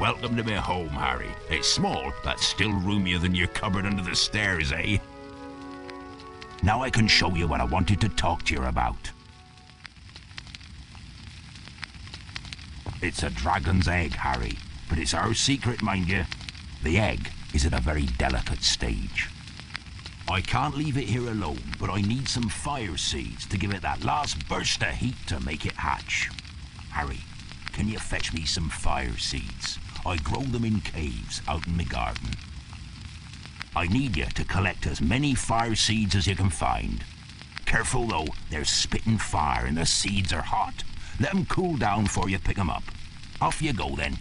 Welcome to my home, Harry. It's small, but still roomier than your cupboard under the stairs, eh? Now I can show you what I wanted to talk to you about. It's a dragon's egg, Harry, but it's our secret, mind you. The egg is at a very delicate stage. I can't leave it here alone, but I need some fire seeds to give it that last burst of heat to make it hatch. Harry, can you fetch me some fire seeds? I grow them in caves out in my garden. I need you to collect as many fire seeds as you can find. Careful though, they're spitting fire and the seeds are hot. Let them cool down before you pick them up. Off you go then.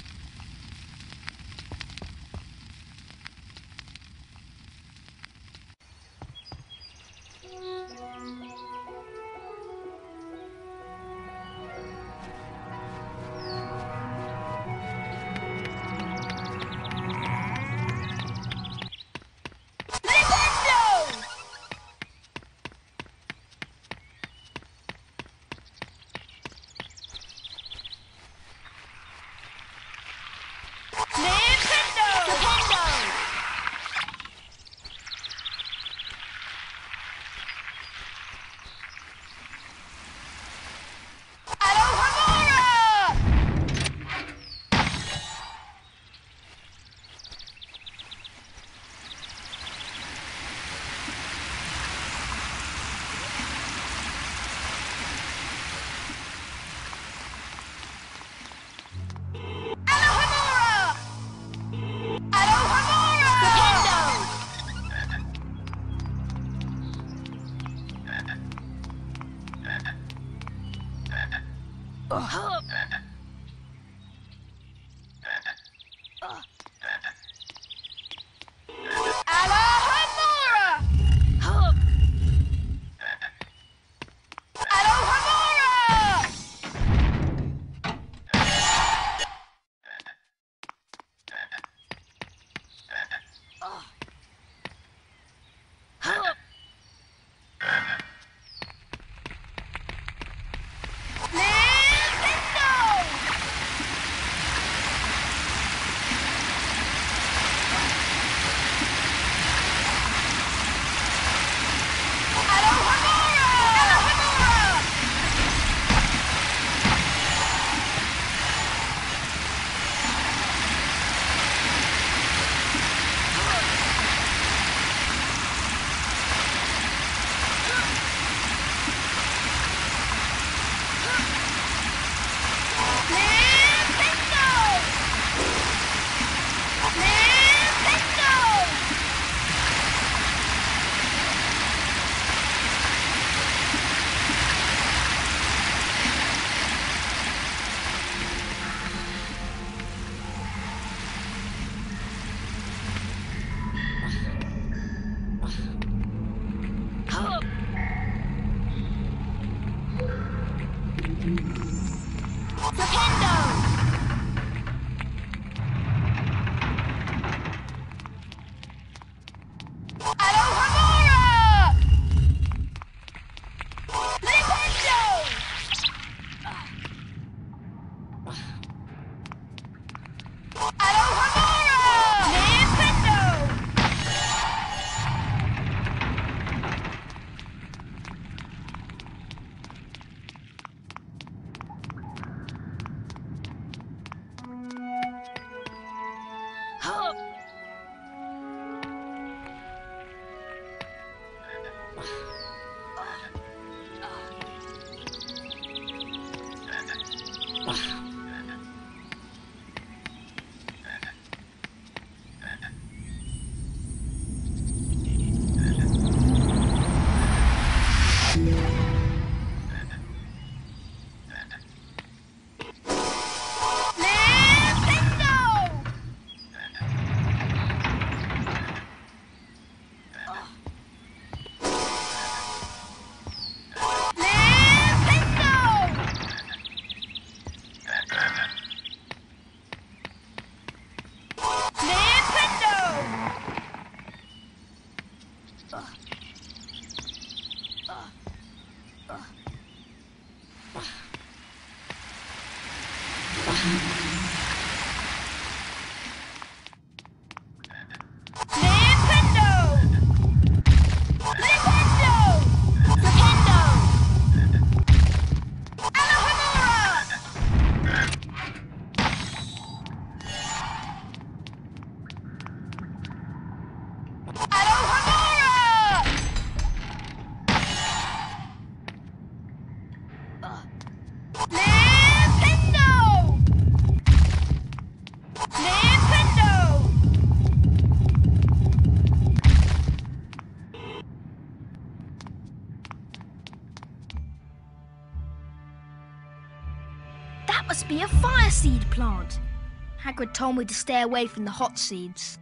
Flipendo! Be a fire seed plant. Hagrid told me to stay away from the hot seeds.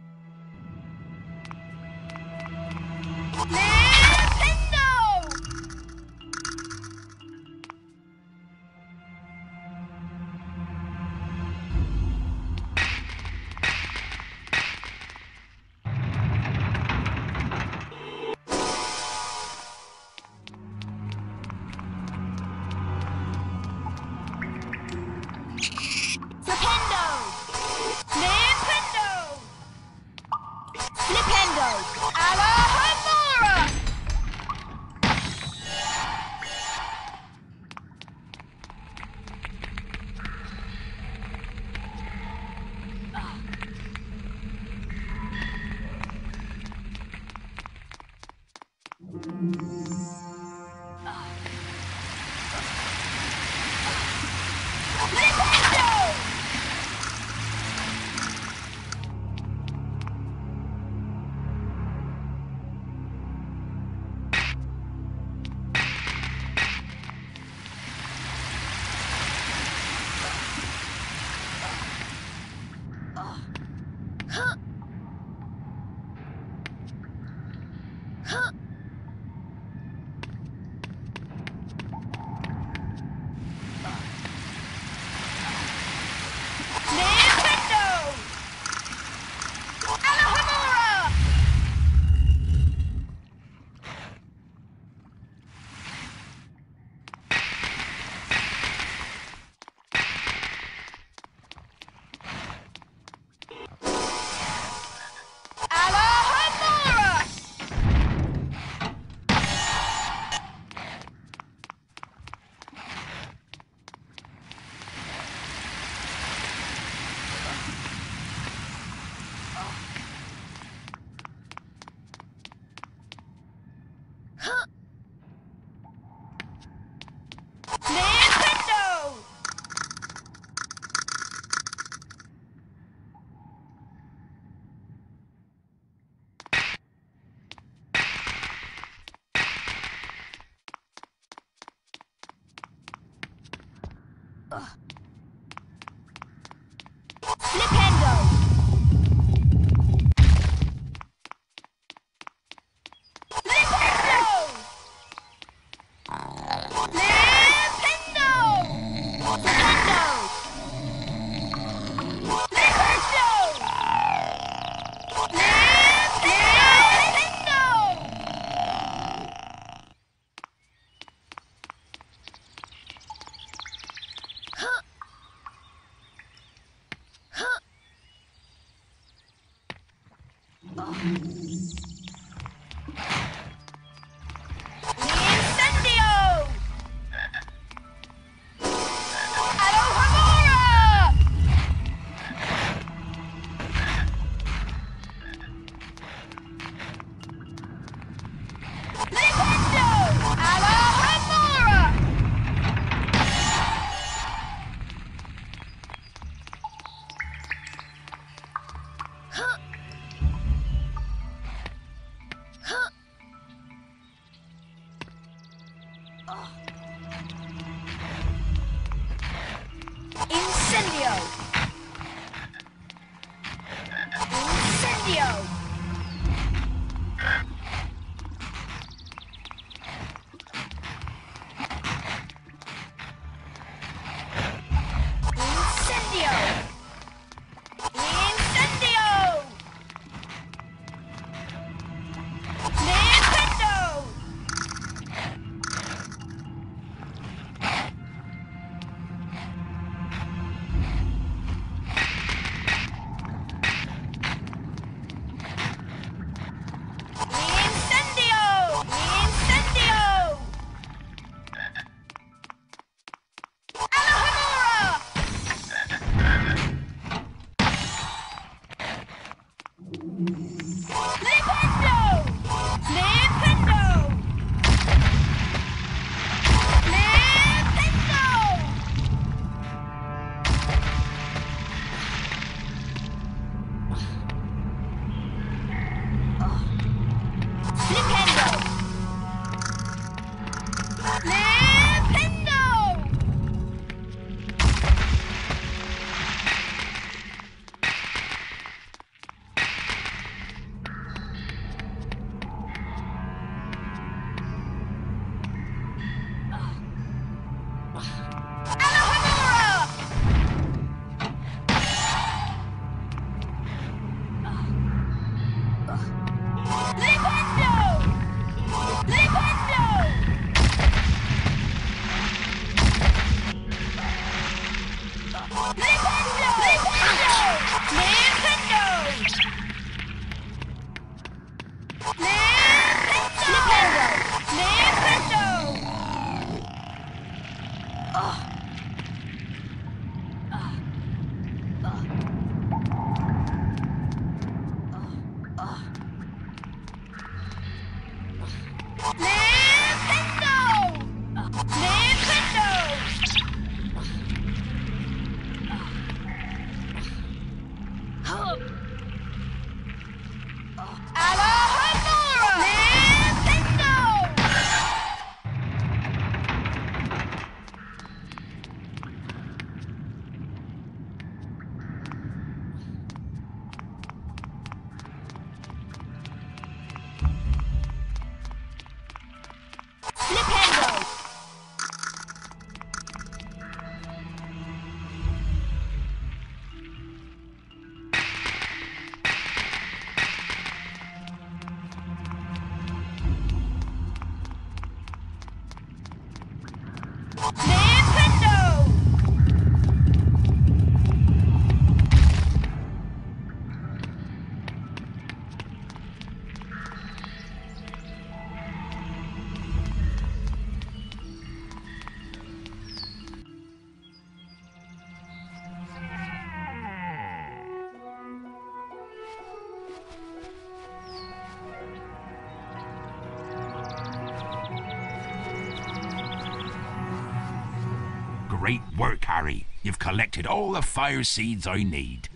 Great work, Harry. You've collected all the fire seeds I need.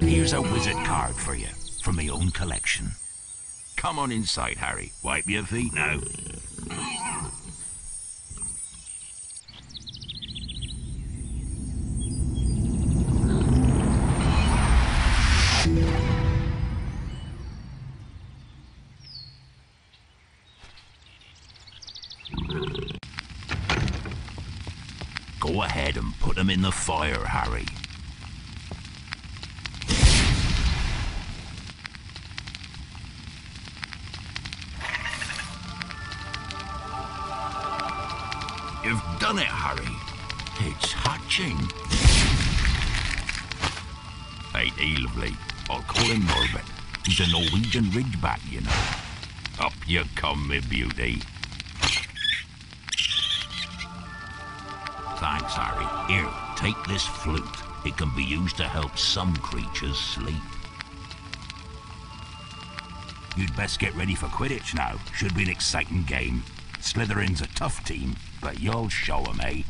Here's a wizard card for you, from my own collection. Come on inside, Harry. Wipe your feet now. In the fire, Harry. You've done it, Harry. It's hatching. Ain't he lovely? I'll call him Norbert. He's a Norwegian Ridgeback, you know. Up you come, me beauty. Thanks, Harry. Here, take this flute. It can be used to help some creatures sleep. You'd best get ready for Quidditch now. Should be an exciting game. Slytherin's a tough team, but you'll show them, eh?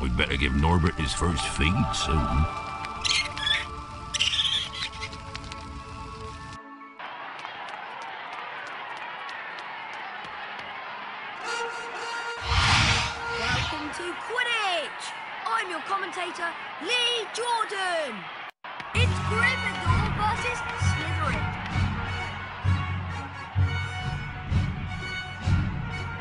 We'd better give Norbert his first feed soon. Lee Jordan! It's Gryffindor versus Slytherin.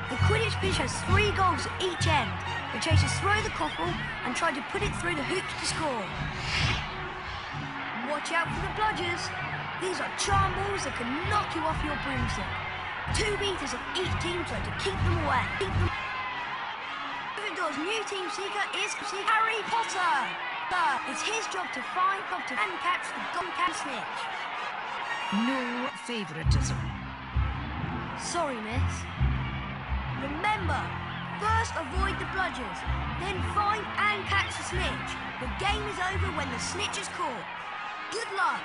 The Quidditch pitch has 3 goals at each end. The chasers throw the cockle and try to put it through the hoops to score. Watch out for the bludgers. These are charm balls that can knock you off your broomstick. 2 meters of each team try to keep them away. Gryffindor's new team seeker is Harry Potter. But it's his job to find Potter and catch the Goblin Snitch. No favoritism. Sorry, miss. Remember, first avoid the bludgers, then find and catch the snitch. The game is over when the snitch is caught. Good luck.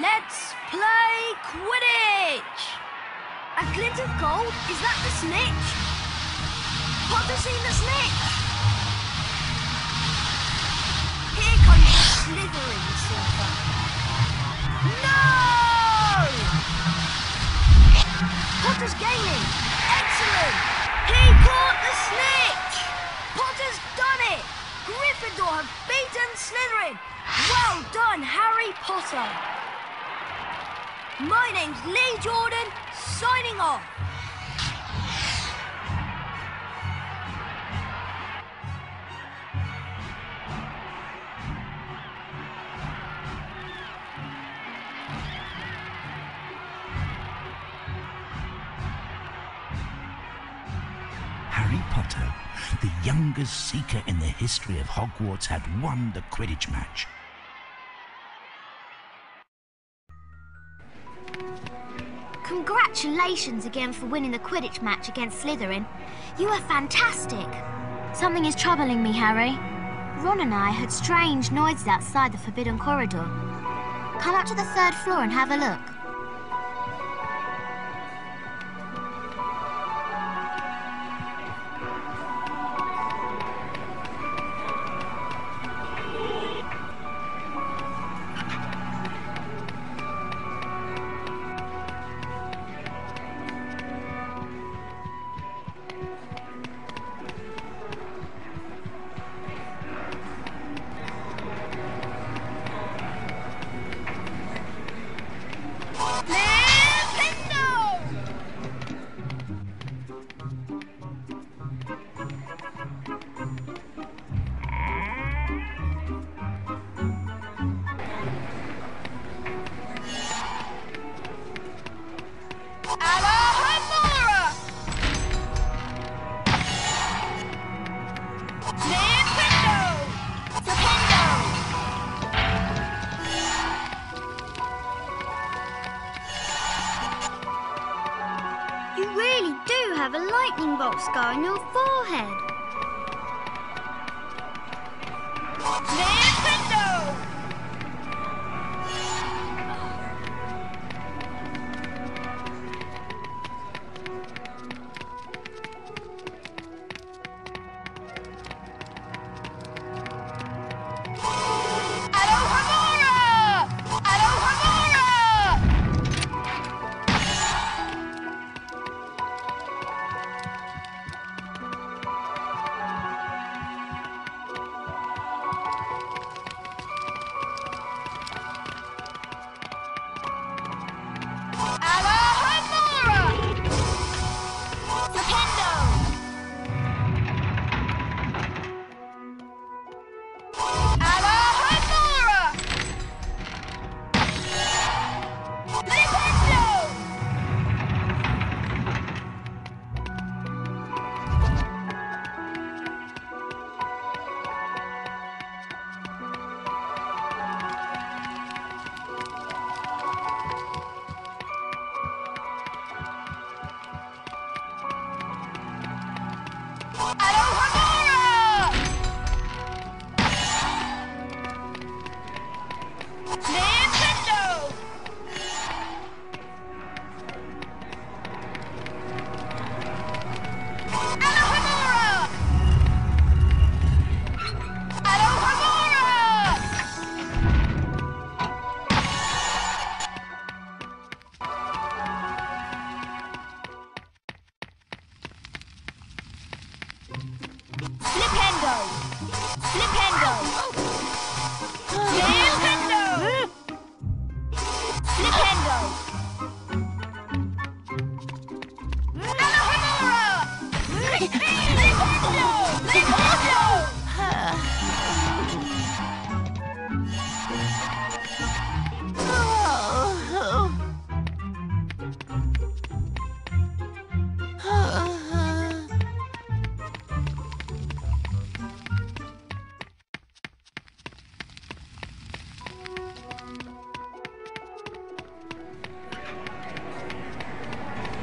Let's play Quidditch! A glint of gold? Is that the snitch? Potter seen the snitch? Here comes the Slytherin silver. No! Potter's gaining! Excellent! He caught the snitch! Potter's done it! Gryffindor have beaten Slytherin! Well done, Harry Potter! My name's Lee Jordan, signing off. Potter, the youngest seeker in the history of Hogwarts, had won the Quidditch match. Congratulations again for winning the Quidditch match against Slytherin. You are fantastic. Something is troubling me, Harry. Ron and I heard strange noises outside the Forbidden Corridor. Come up to the third floor and have a look. Scar on your forehead. Flipendo! Alohomora!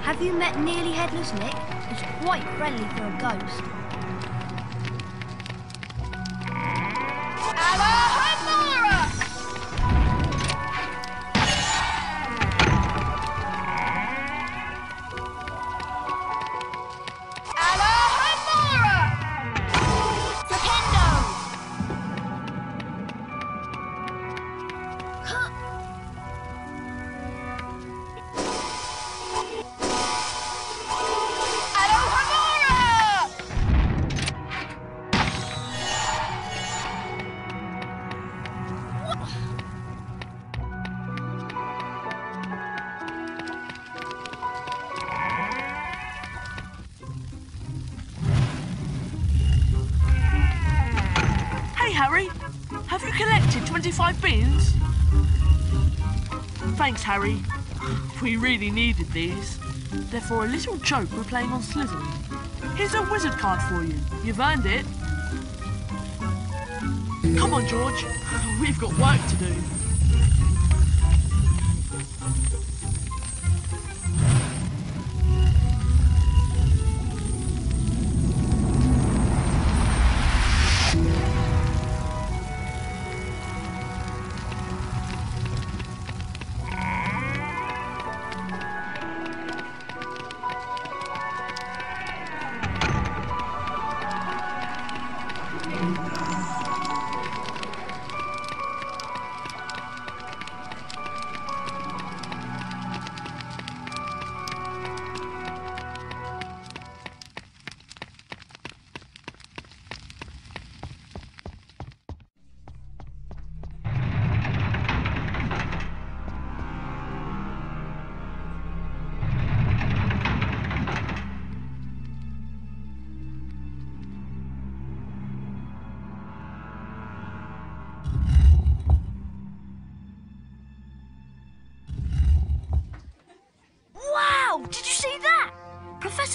Have you met Nearly Headless Nick? He's quite friendly for a ghost. Thanks, Harry. We really needed these. They're for a little joke we're playing on Slytherin. Here's a wizard card for you. You've earned it. Come on, George. We've got work to do.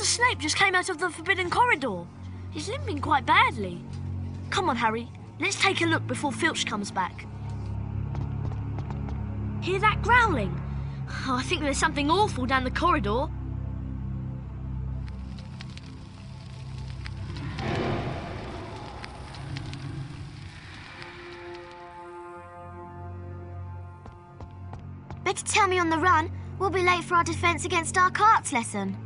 Snape just came out of the Forbidden Corridor. He's limping quite badly. Come on, Harry. Let's take a look before Filch comes back. Hear that growling? Oh, I think there's something awful down the corridor. Better tell me on the run. We'll be late for our Defence Against Dark Arts lesson.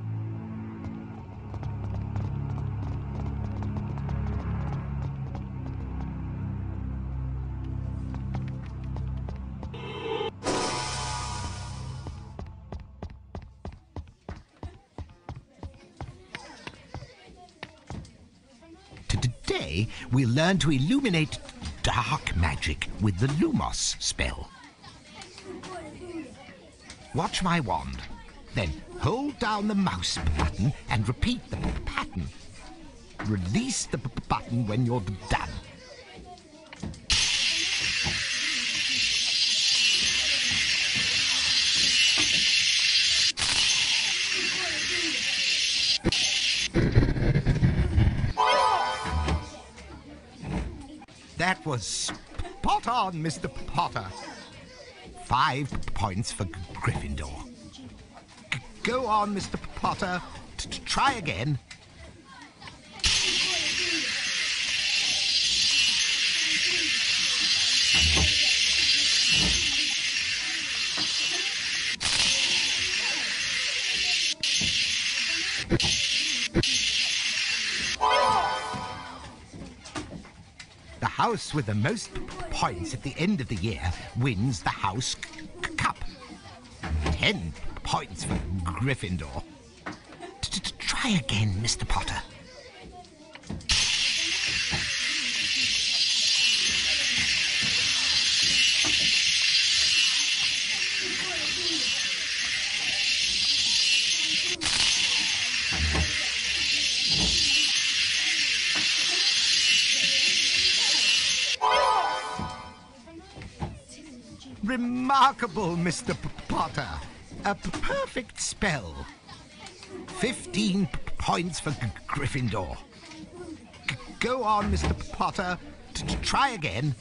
We'll learn to illuminate dark magic with the Lumos spell. Watch my wand. Then hold down the mouse button and repeat the pattern. Release the button when you're done. That was spot on, Mr. Potter. 5 points for Gryffindor. Go on, Mr. Potter. Try again. The house with the most points at the end of the year wins the House Cup. 10 points for Gryffindor. Try again, Mr. Potter. Remarkable, Mr. Potter. A perfect spell. 15 points for Gryffindor. Go on, Mr. Potter. Try again.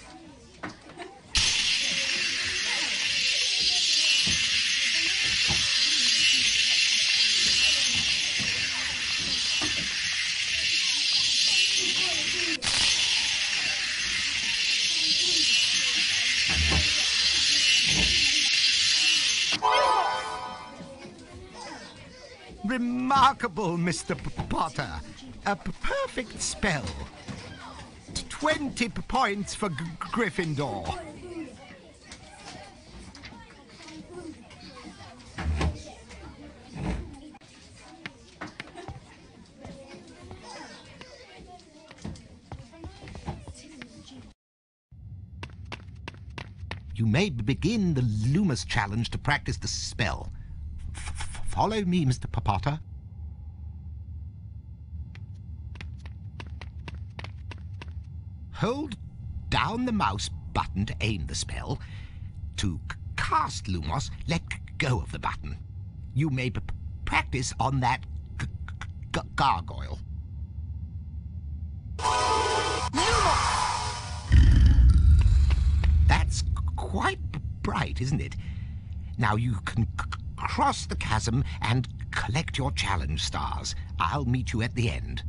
Remarkable, Mr. Potter. A perfect spell. 20 points for Gryffindor. You may begin the Lumos challenge to practice the spell. Follow me, Mr. Potter. Hold down the mouse button to aim the spell. To cast Lumos, let go of the button. You may practice on that gargoyle. Lumos! That's quite bright, isn't it? Now you can cross the chasm and collect your challenge stars. I'll meet you at the end.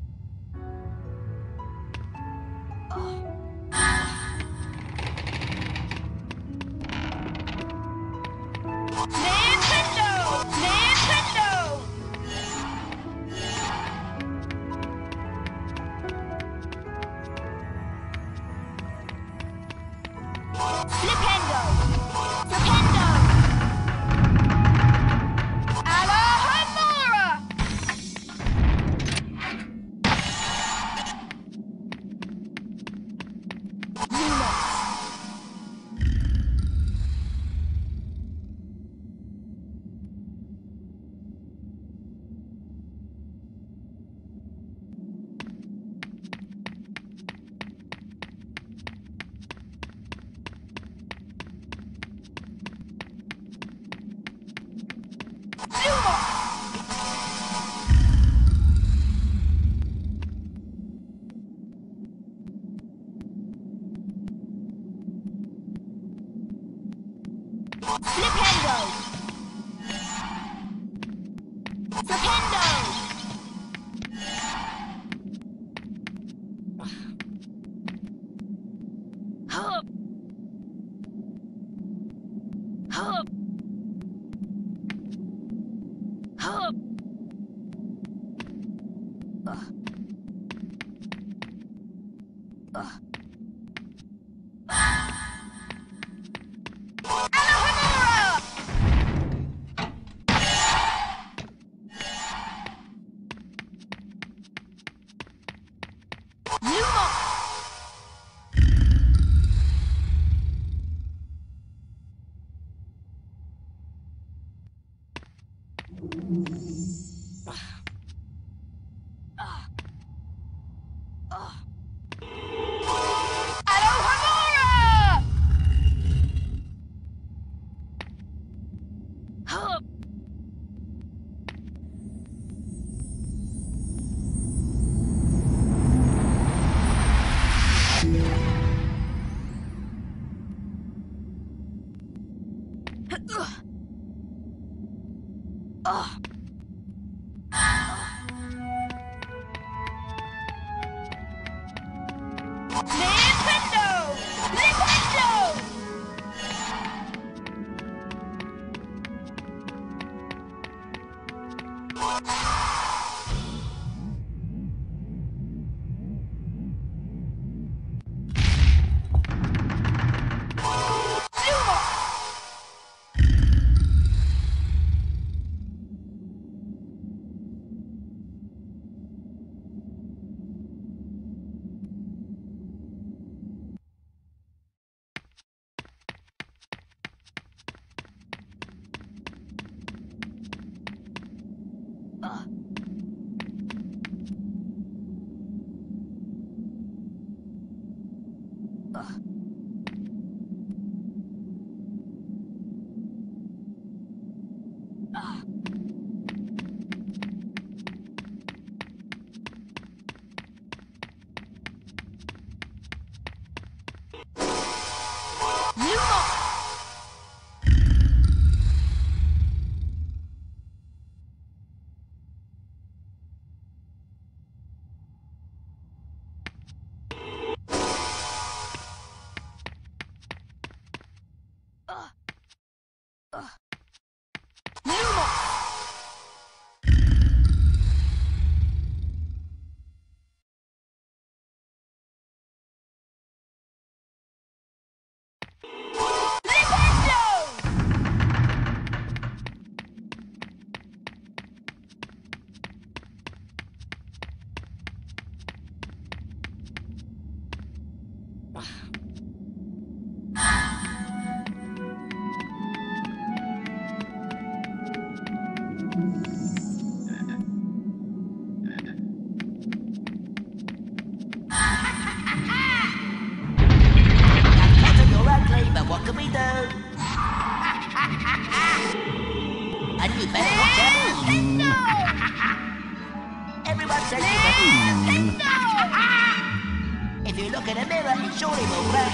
If you look in the mirror, it surely will work.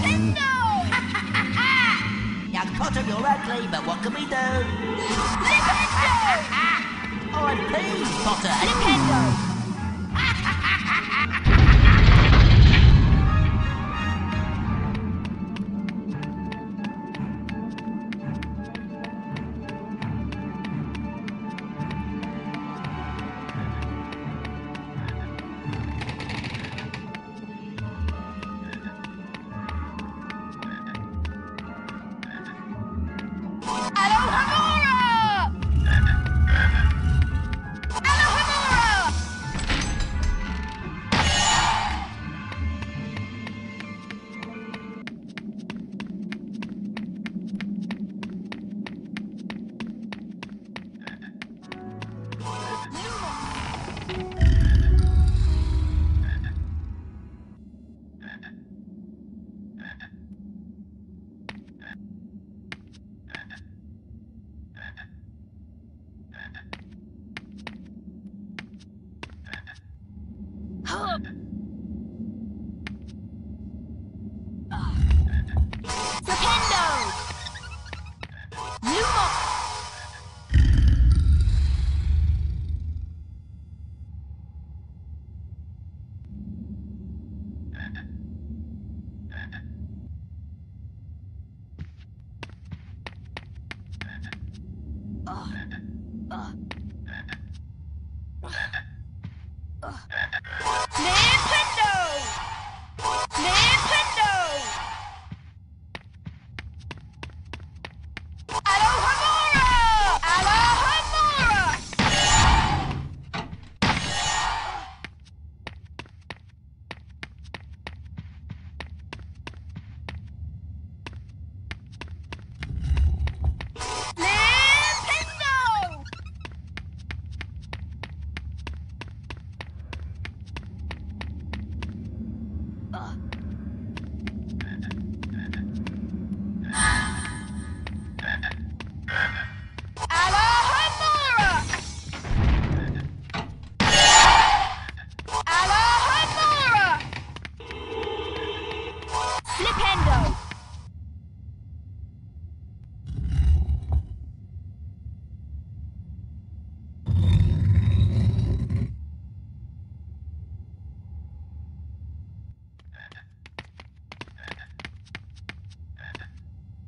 Flipendo! Now, Potter, you're ugly, but what can we do? Flipendo! I'm pleased, Potter. Flipendo!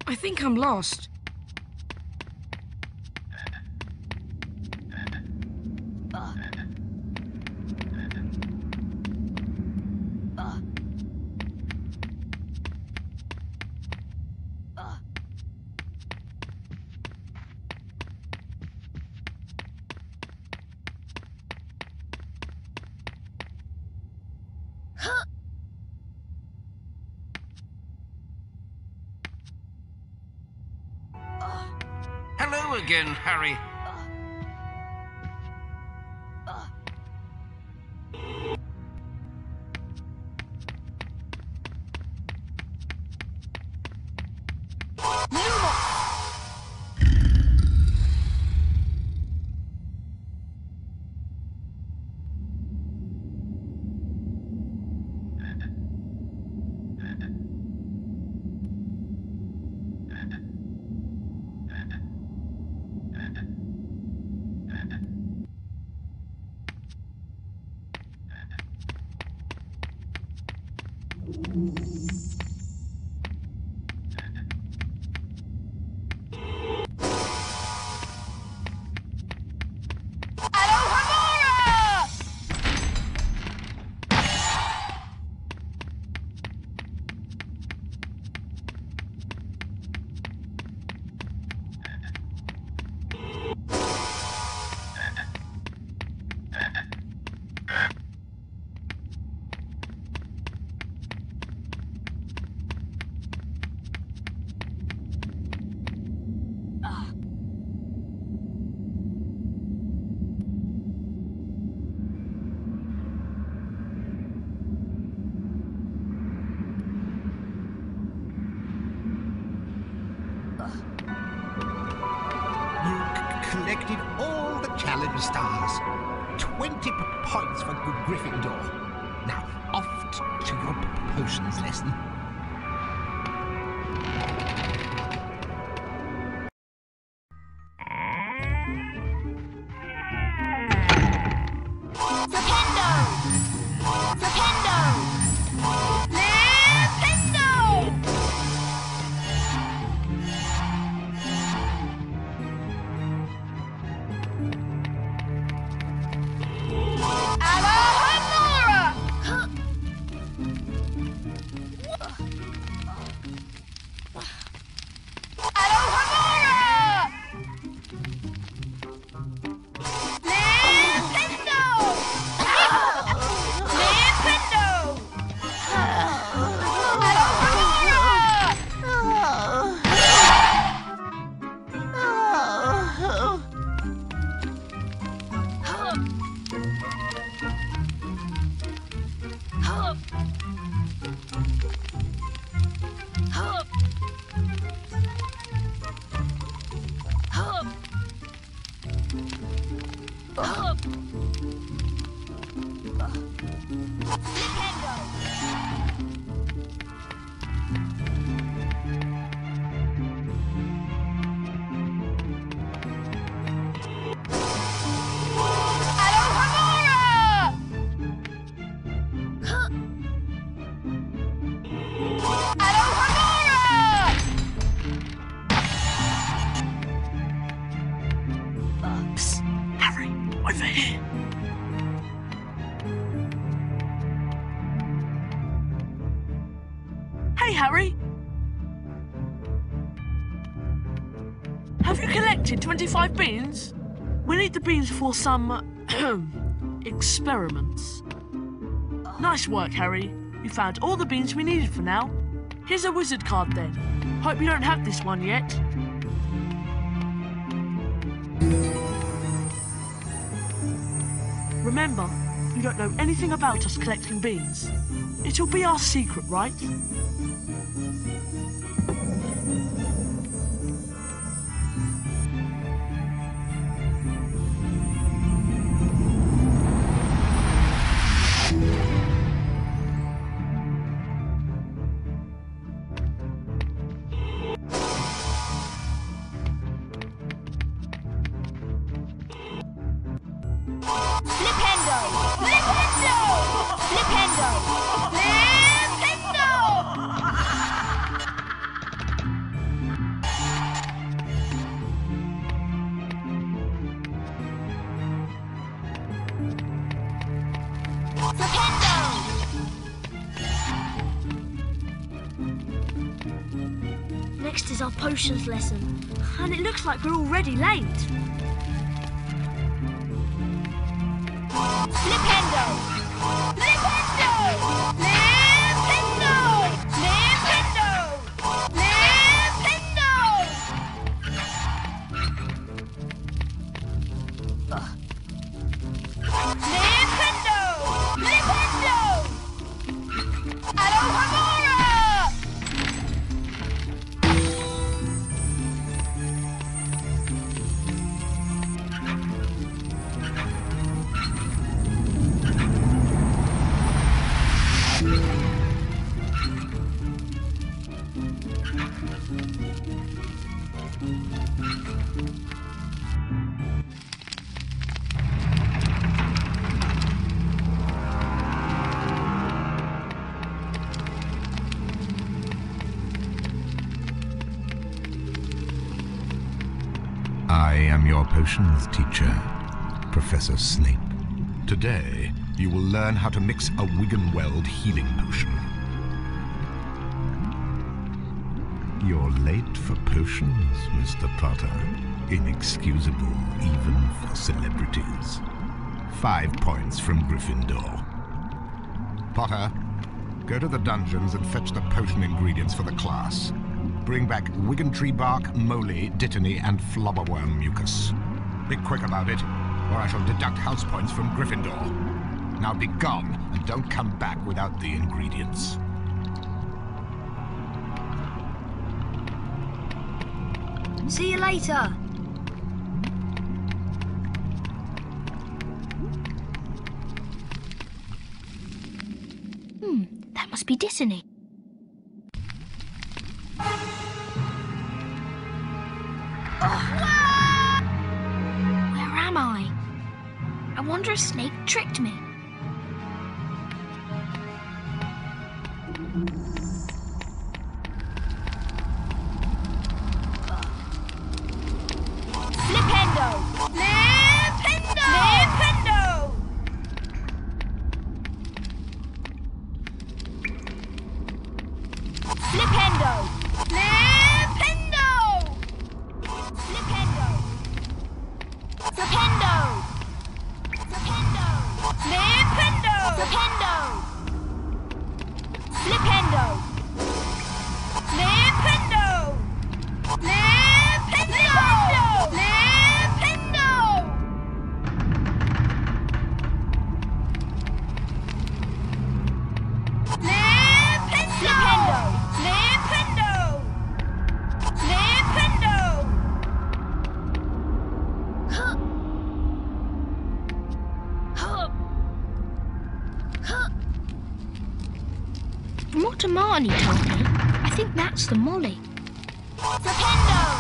I think I'm lost. Again, Harry. Stars. 20 points for Gryffindor. Now, off to to your potions lesson. Harry? Have you collected 25 beans? We need the beans for some experiments. Nice work, Harry. You found all the beans we needed for now. Here's a wizard card then. Hope you don't have this one yet. Remember, you don't know anything about us collecting beans. It'll be our secret, right? Next is our potions lesson, and it looks like we're already late. Flipendo! Flipendo! Potions teacher, Professor Snape. Today, you will learn how to mix a Wiganweld healing potion. You're late for potions, Mr. Potter. Inexcusable, even for celebrities. 5 points from Gryffindor. Potter, go to the dungeons and fetch the potion ingredients for the class. Bring back Wigan Tree Bark, Moly, Dittany, and Flubberworm Mucus. Be quick about it, or I shall deduct house points from Gryffindor. Now be gone, and don't come back without the ingredients. See you later. That must be Disney. Where am I? I wonder if Snape tricked me. The molly. Flipendo!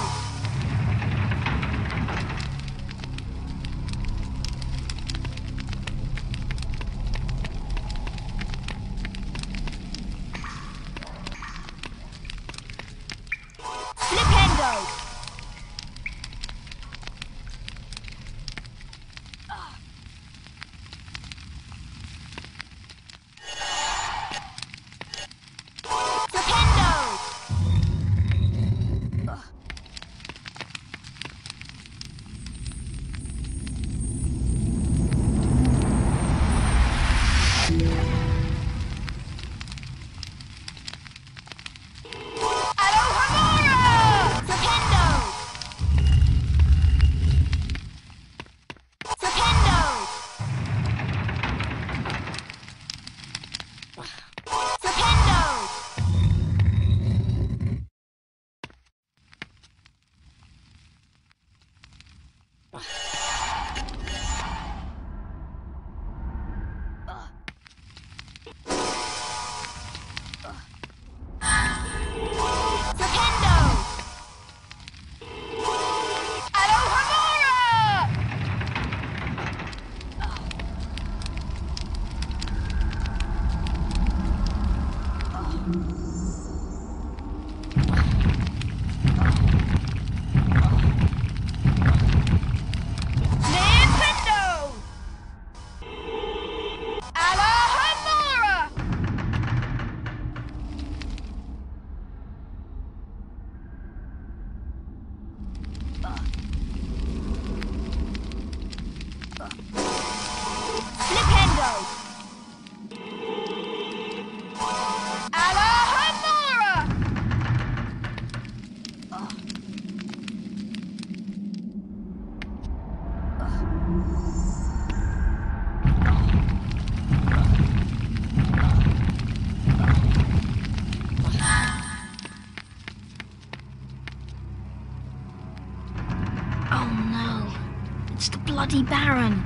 Baron.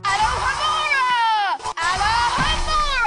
Alohomora! Alohomora! Alohomora!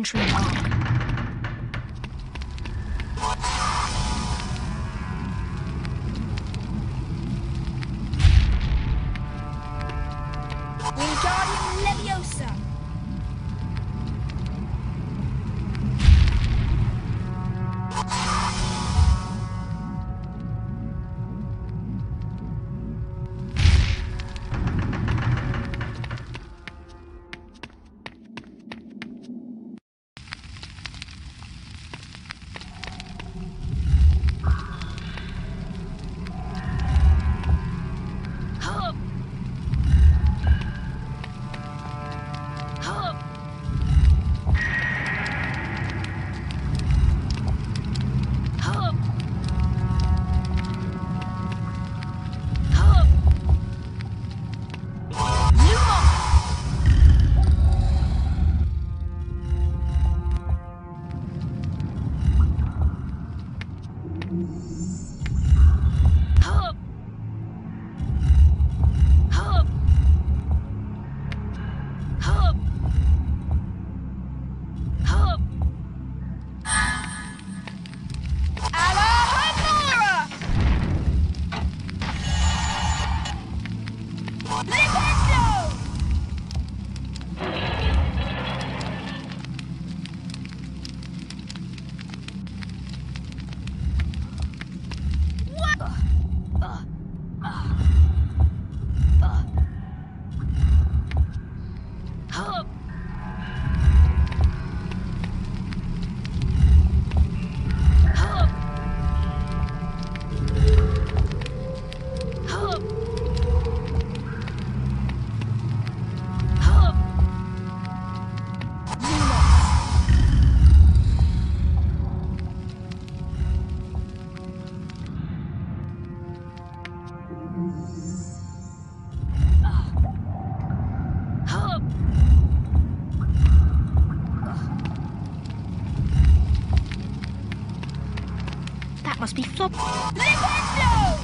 entry lock. Wingardium Leviosa. Must be Flip. Flipendo!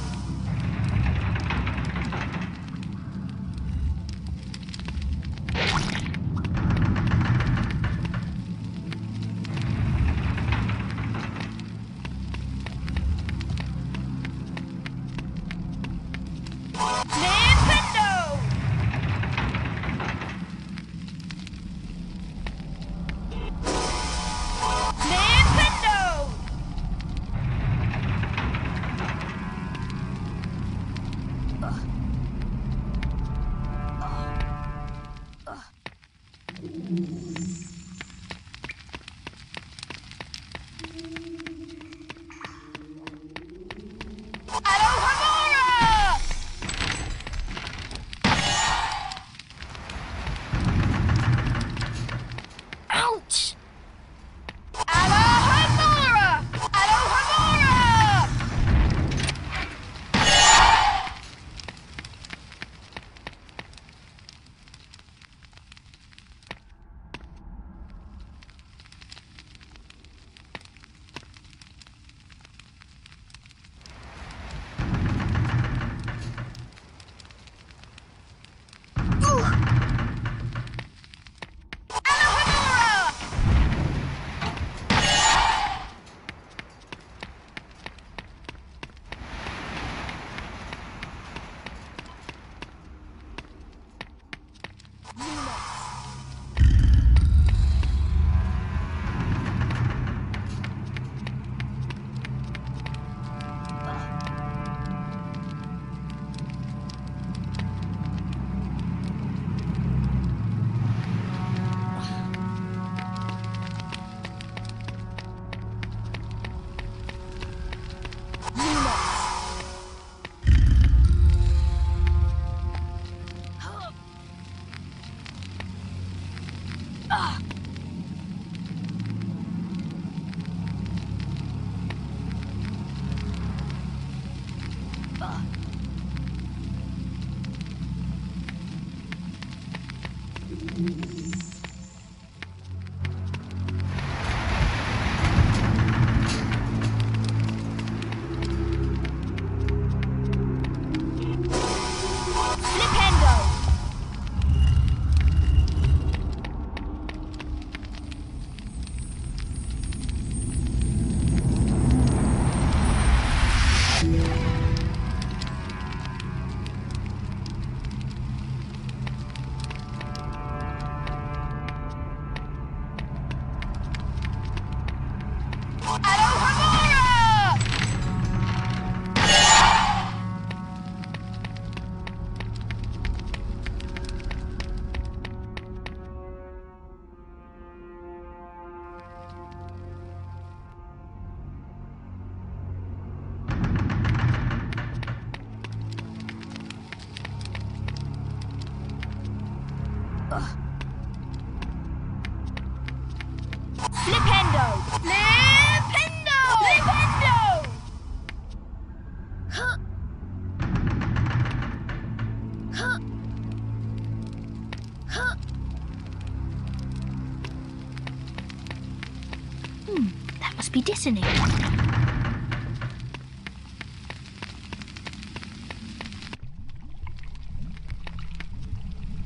Dissonant.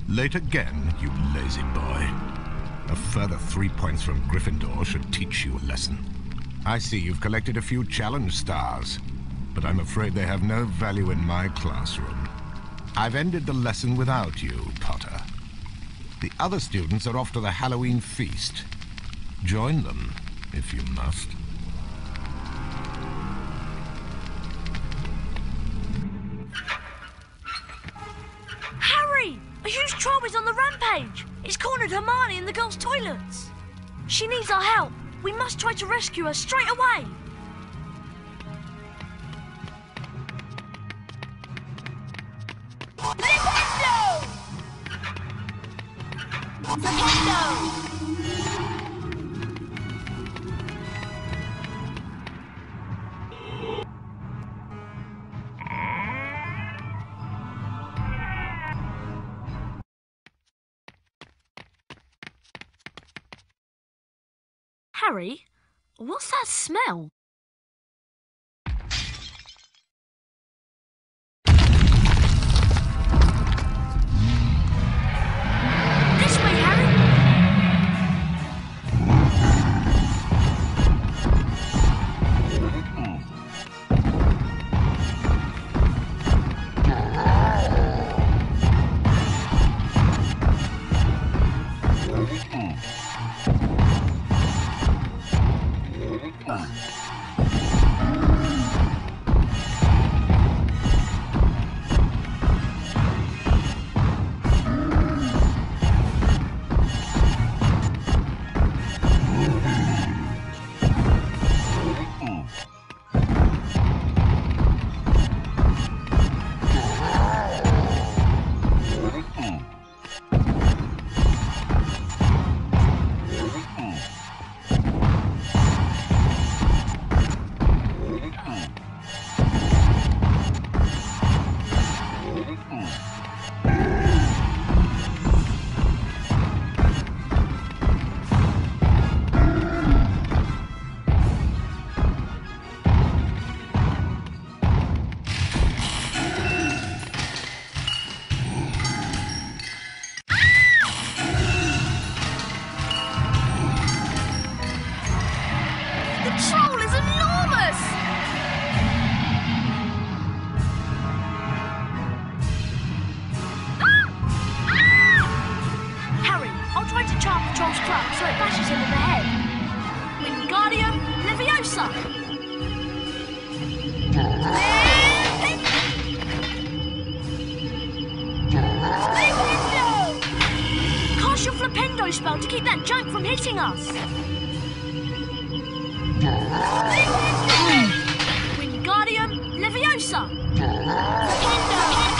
Late again, you lazy boy. A further 3 points from Gryffindor should teach you a lesson. I see you've collected a few challenge stars, but I'm afraid they have no value in my classroom. I've ended the lesson without you, Potter. The other students are off to the Halloween feast. Join them, if you must. Hermione in the girls' toilets. She needs our help. We must try to rescue her straight away. Flipendo! Flipendo! Harry, what's that smell? This way, Harry. Wingardium Leviosa! Flipendo! Cast your Flipendo spell to keep that junk from hitting us! Wingardium Leviosa! Flipendo!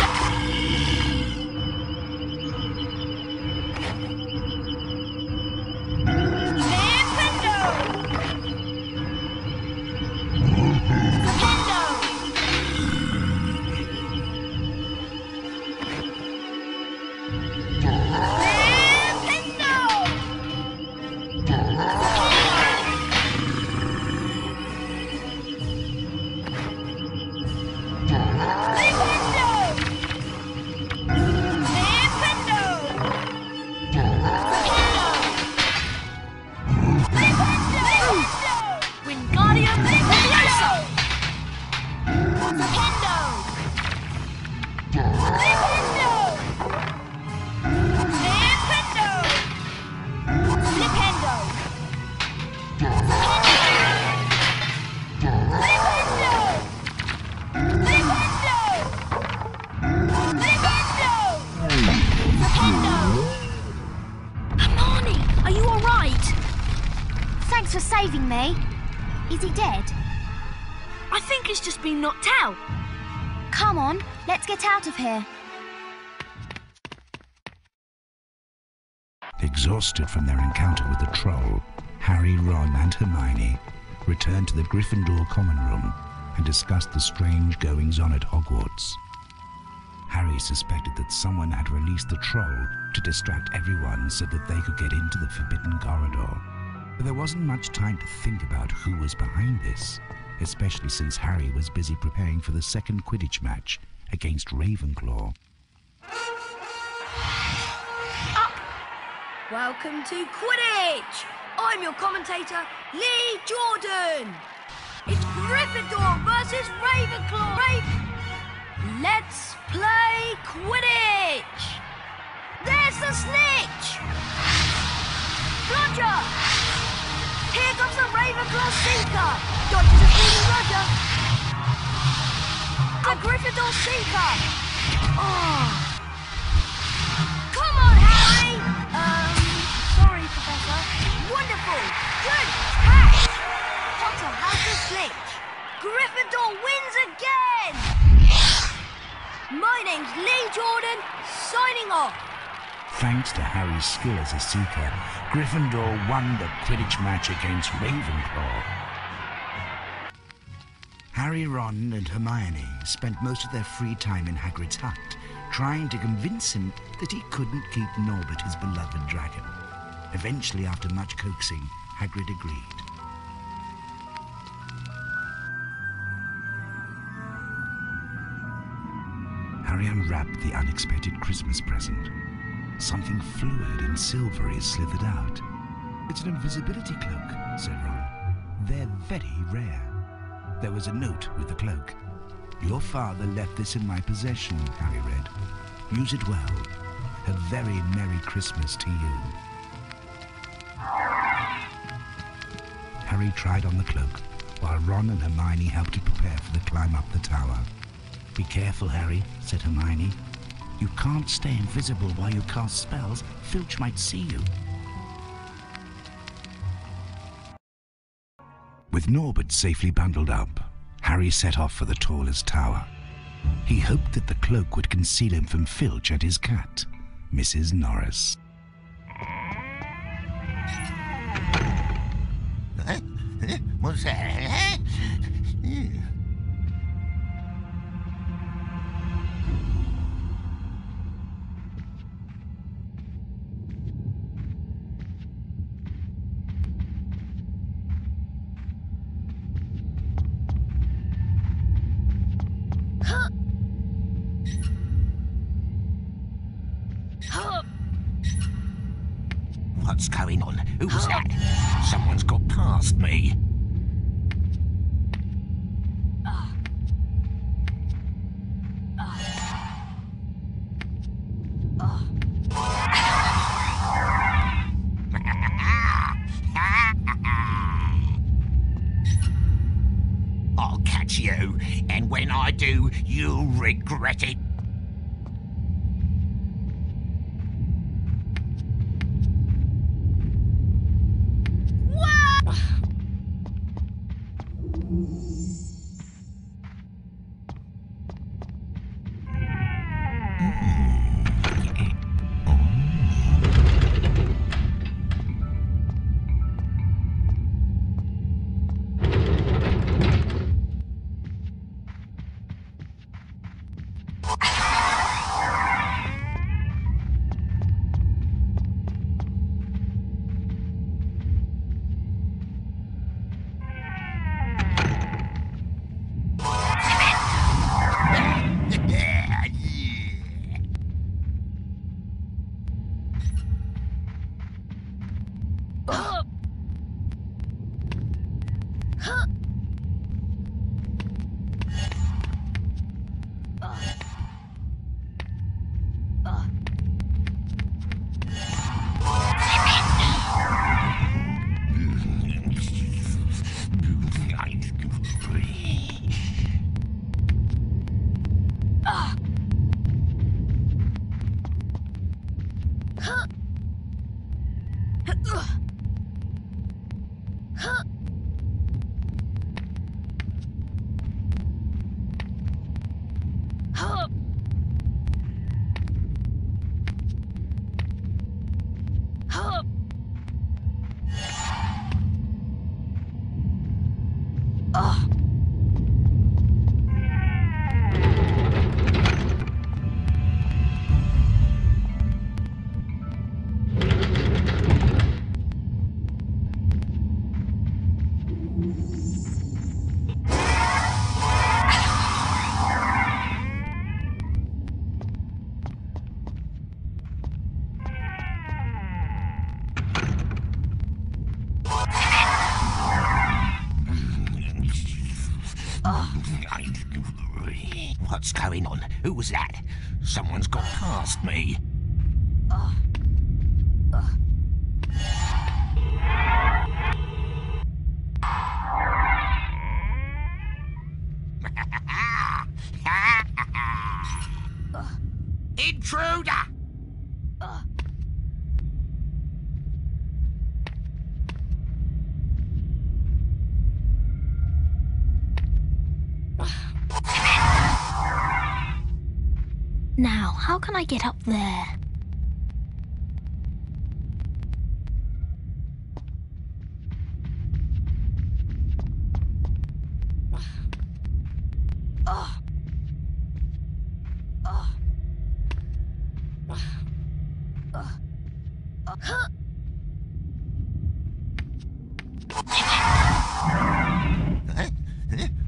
Thanks for saving me. Is he dead? I think he's just been knocked out. Come on, let's get out of here. Exhausted from their encounter with the troll, Harry, Ron and Hermione returned to the Gryffindor common room and discussed the strange goings-on at Hogwarts. Harry suspected that someone had released the troll to distract everyone so that they could get into the Forbidden Corridor. But there wasn't much time to think about who was behind this, especially since Harry was busy preparing for the second Quidditch match against Ravenclaw. Up! Welcome to Quidditch! I'm your commentator, Lee Jordan! It's Gryffindor versus Ravenclaw! Let's play Quidditch! There's the Snitch! Roger! Here comes the Ravenclaw Seeker! Dodges a feeding Roger! A Gryffindor Seeker! Oh! Come on, Harry! Sorry, Professor. Wonderful! Good catch! Potter has the Snitch! Gryffindor wins again! My name's Lee Jordan, signing off. Thanks to Harry's skill as a seeker, Gryffindor won the Quidditch match against Ravenclaw. Harry, Ron and Hermione spent most of their free time in Hagrid's hut, trying to convince him that he couldn't keep Norbert, his beloved dragon. Eventually, after much coaxing, Hagrid agreed. Harry unwrapped the unexpected Christmas present. Something fluid and silvery slithered out. It's an invisibility cloak, said Ron. They're very rare. There was a note with the cloak. Your father left this in my possession, Harry read. Use it well. A very Merry Christmas to you. Harry tried on the cloak, while Ron and Hermione helped to prepare for the climb up the tower. Be careful, Harry, said Hermione. You can't stay invisible while you cast spells. Filch might see you. With Norbert safely bundled up, Harry set off for the tallest tower. He hoped that the cloak would conceal him from Filch and his cat, Mrs. Norris. What's that? What's going on? Who was that? Someone's got past me. I'll catch you, and when I do, you'll regret it. Ugh. What's going on? Who was that? Someone's got past me. Intruder! Now, how can I get up there?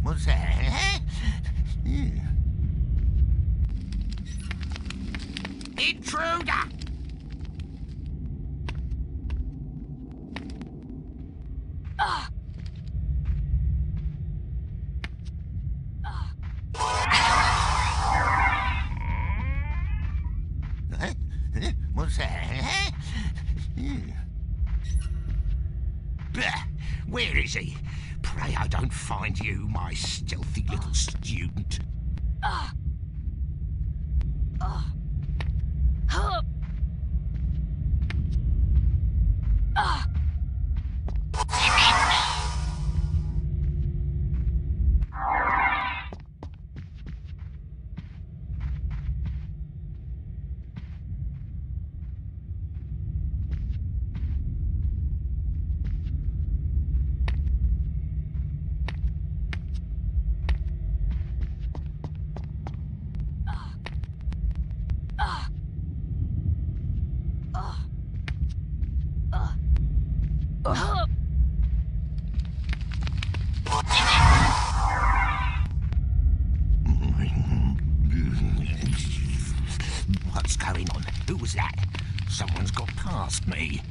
What's that? Intruder! What's that? Where is he? Pray I don't find you, my stealthy little student. What's going on? Who was that? Someone's got past me.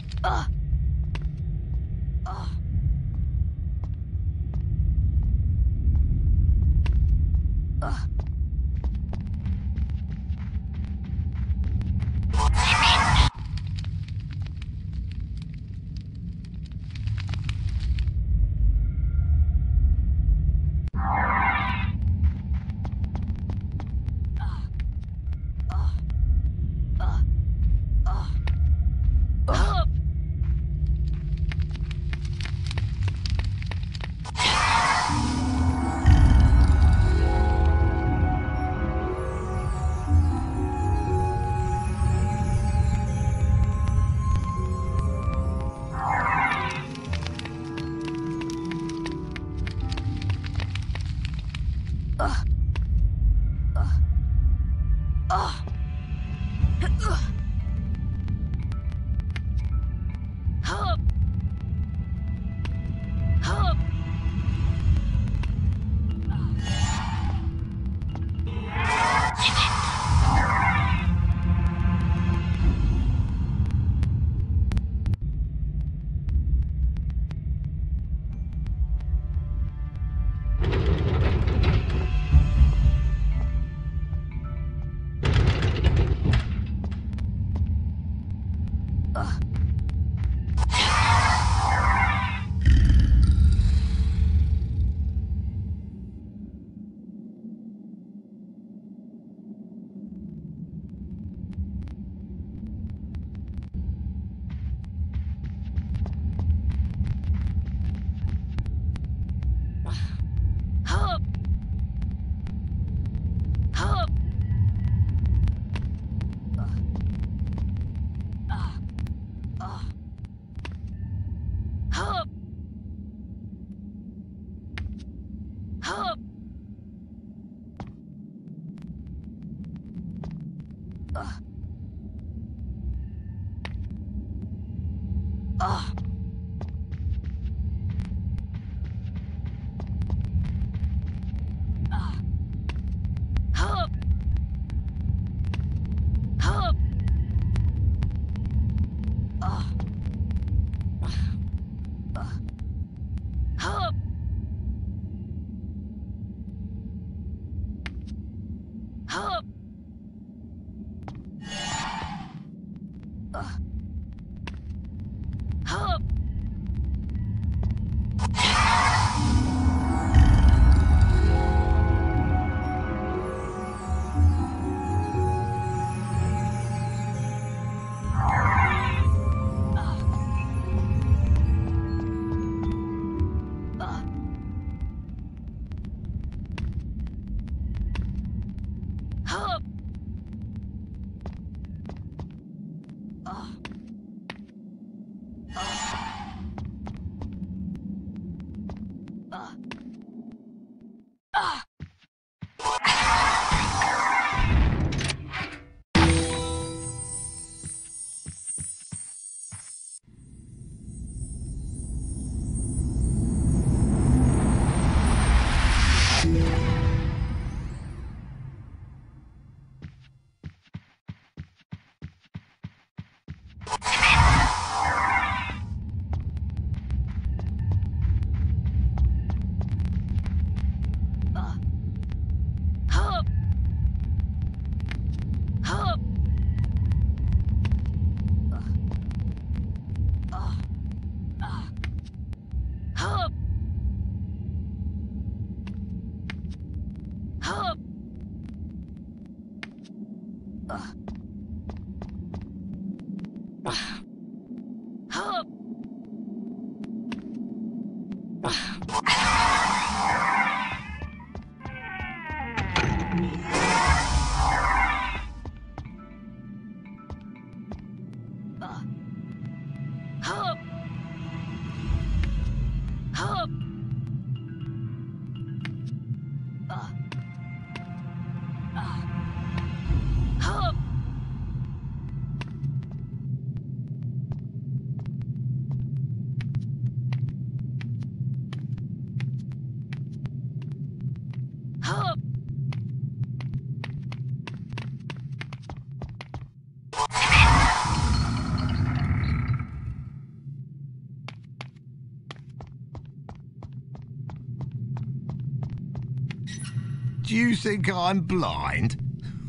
Do you think I'm blind?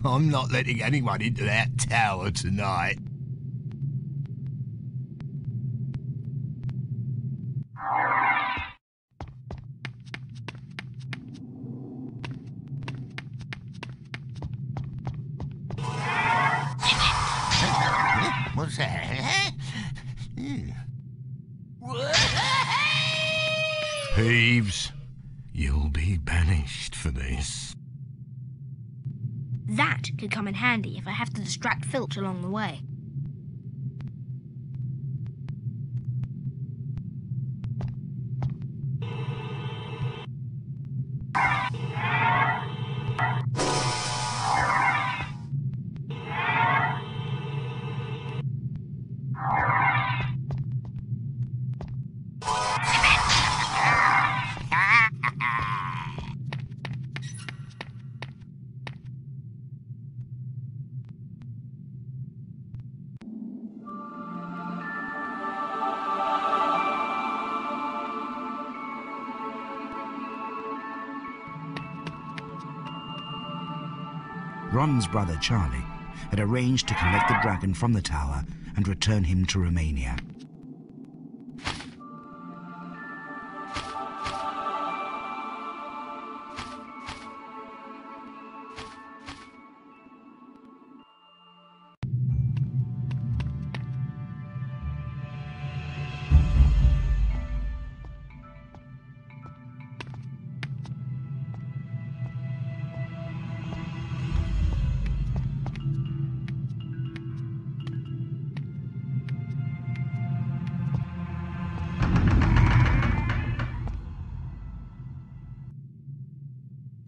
I'm not letting anyone into that tower tonight. What's that? Peeves, you'll be banished for this. That could come in handy if I have to distract Filch along the way. Ron's brother Charlie had arranged to collect the dragon from the tower and return him to Romania.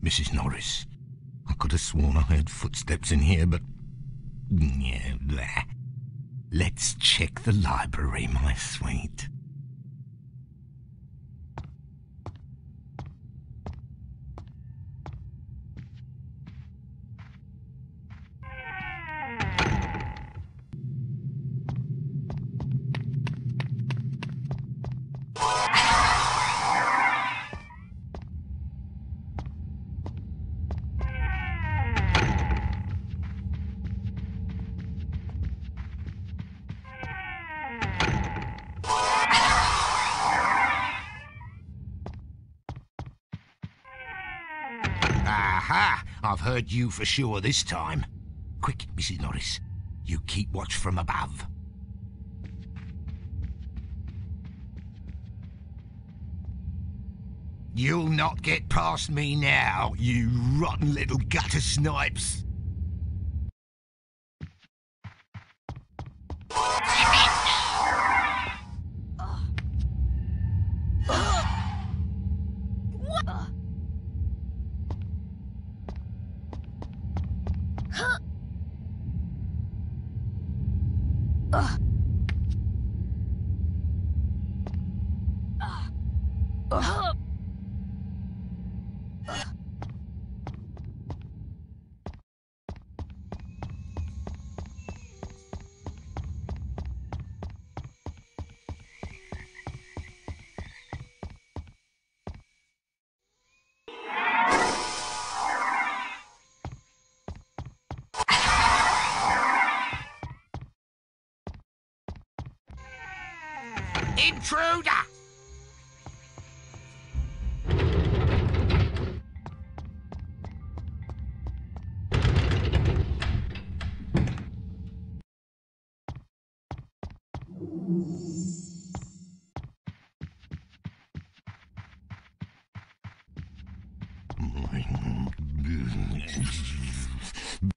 Mrs. Norris. I could have sworn I heard footsteps in here, but... yeah, there. Let's check the library, my sweet. Heard you for sure this time. Quick, Mrs. Norris, you keep watch from above. You'll not get past me now, you rotten little gutter snipes.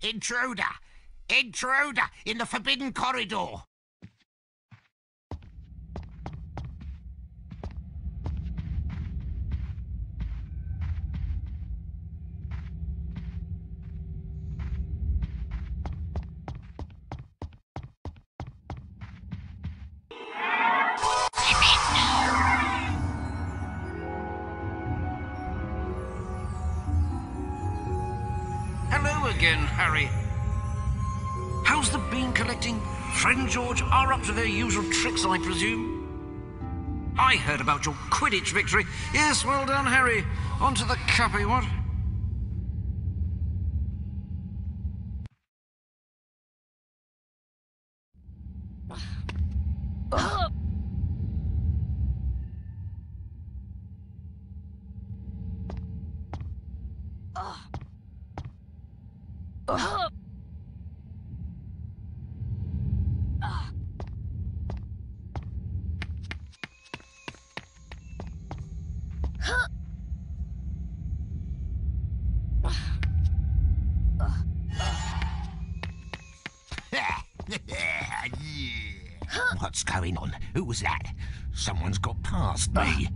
Intruder! Intruder! Intruder! In the Forbidden Corridor! George are up to their usual tricks, I presume. I heard about your Quidditch victory. Yes, well done, Harry. On to the cuppy, what? What's going on? Who was that? Someone's got past me.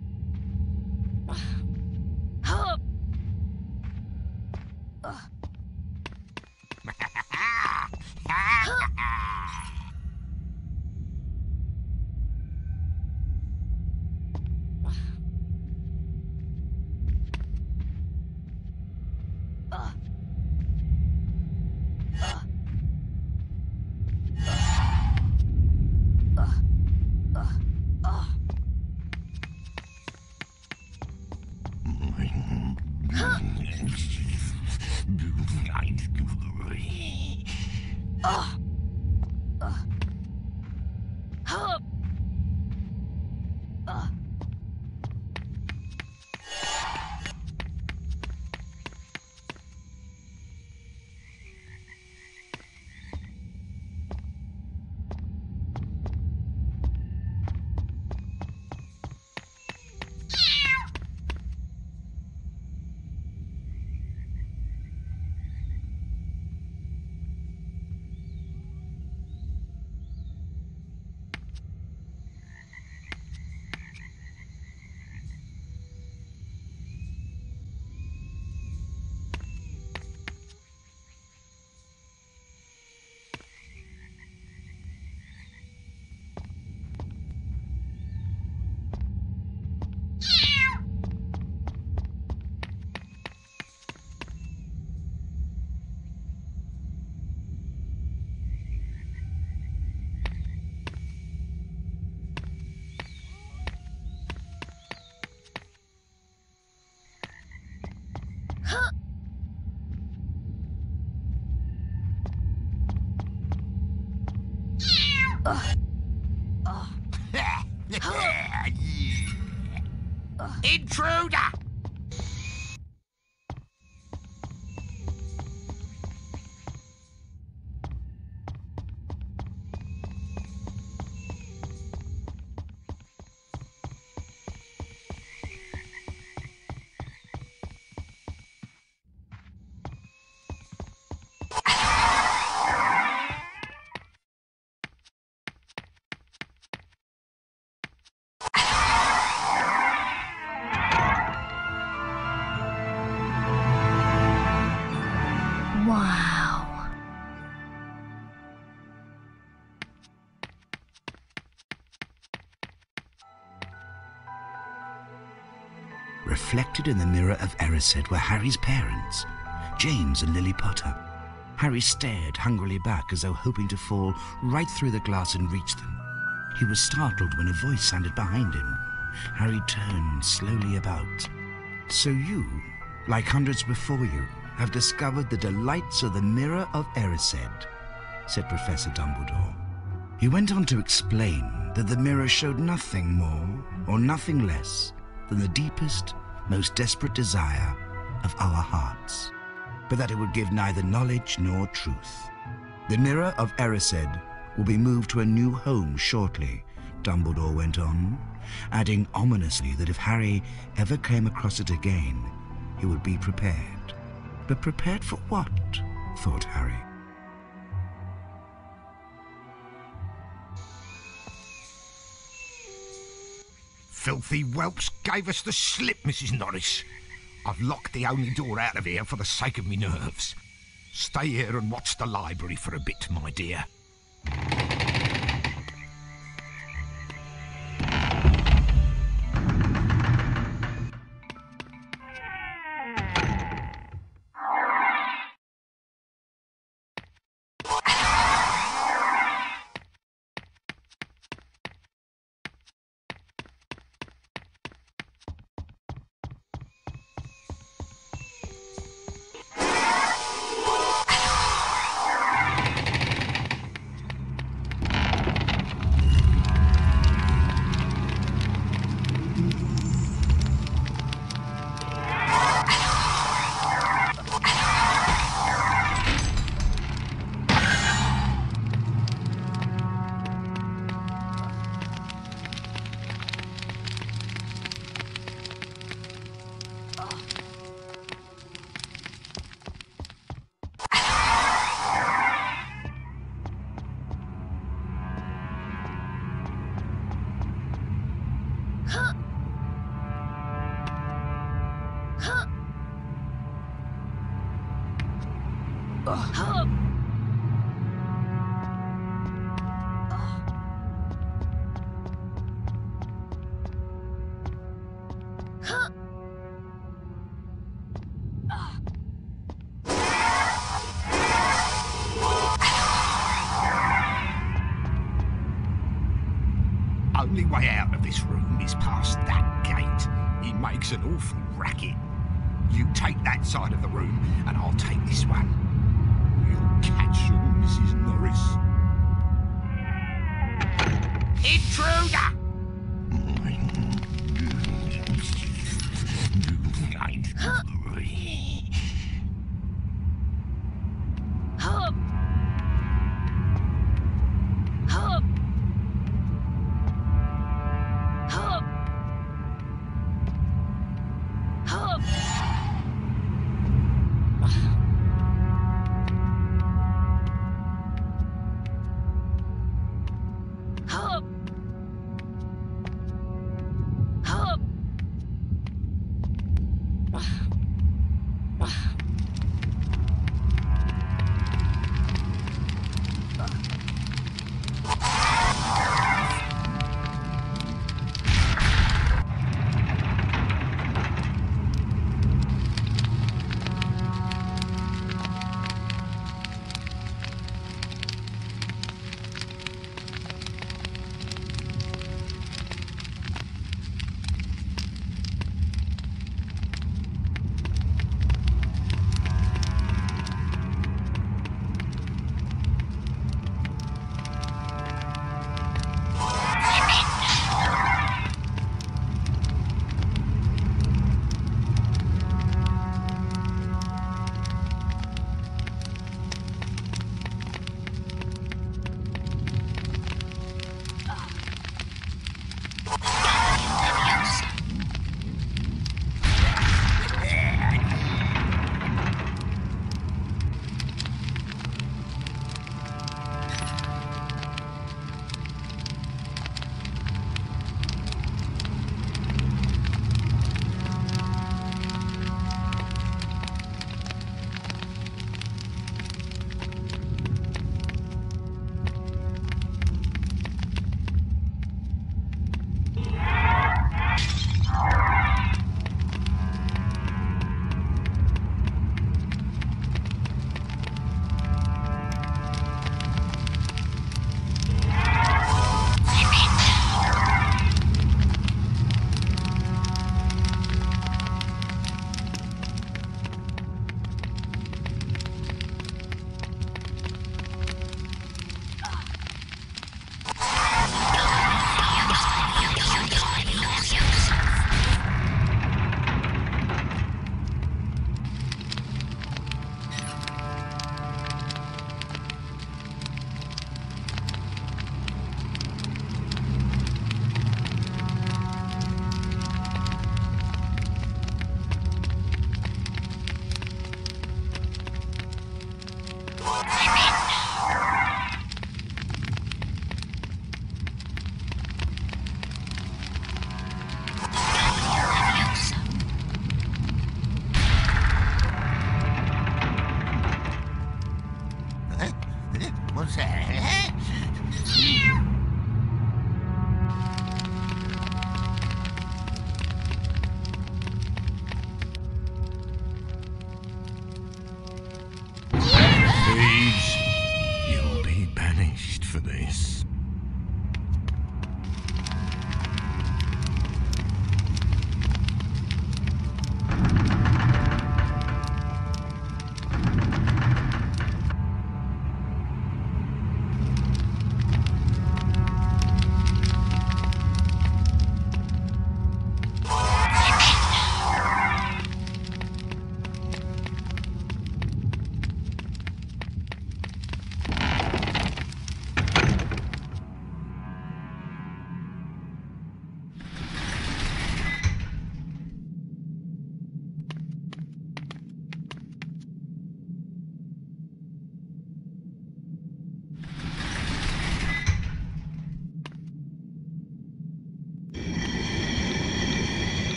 Intruder! Reflected in the mirror of Erised were Harry's parents, James and Lily Potter. Harry stared hungrily back as though hoping to fall right through the glass and reach them. He was startled when a voice sounded behind him. Harry turned slowly about. So you, like hundreds before you, have discovered the delights of the mirror of Erised, said Professor Dumbledore. He went on to explain that the mirror showed nothing more or nothing less than the deepest, most desperate desire of our hearts, but that it would give neither knowledge nor truth. The mirror of Erised will be moved to a new home shortly, Dumbledore went on, adding ominously that if Harry ever came across it again, he would be prepared. But prepared for what? Thought Harry. Filthy whelps gave us the slip, Mrs. Norris. I've locked the only door out of here for the sake of me nerves. Stay here and watch the library for a bit, my dear. Only way out of this room is past that gate. He makes an awful racket. You take that side of the room, and I'll take this one. We'll catch you, Mrs. Norris. Intruder!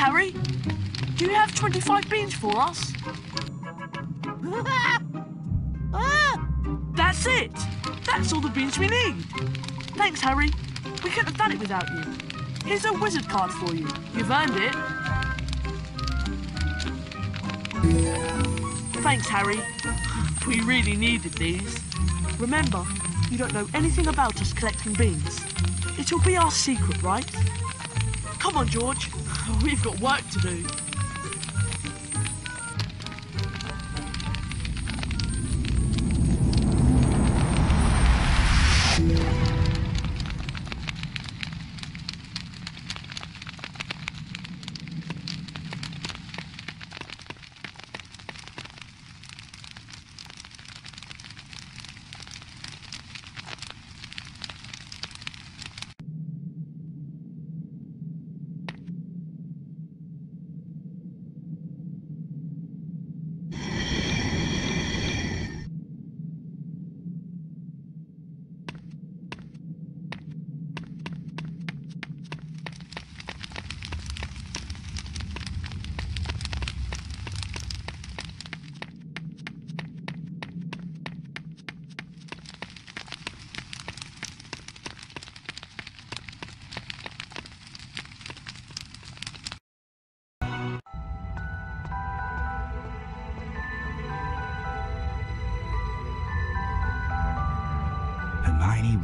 Harry. Do you have 25 beans for us? That's it. That's all the beans we need. Thanks, Harry. We couldn't have done it without you. Here's a wizard card for you. You've earned it. Thanks, Harry. We really needed these. Remember, you don't know anything about us collecting beans. It'll be our secret, right? Come on, George. We've got work to do.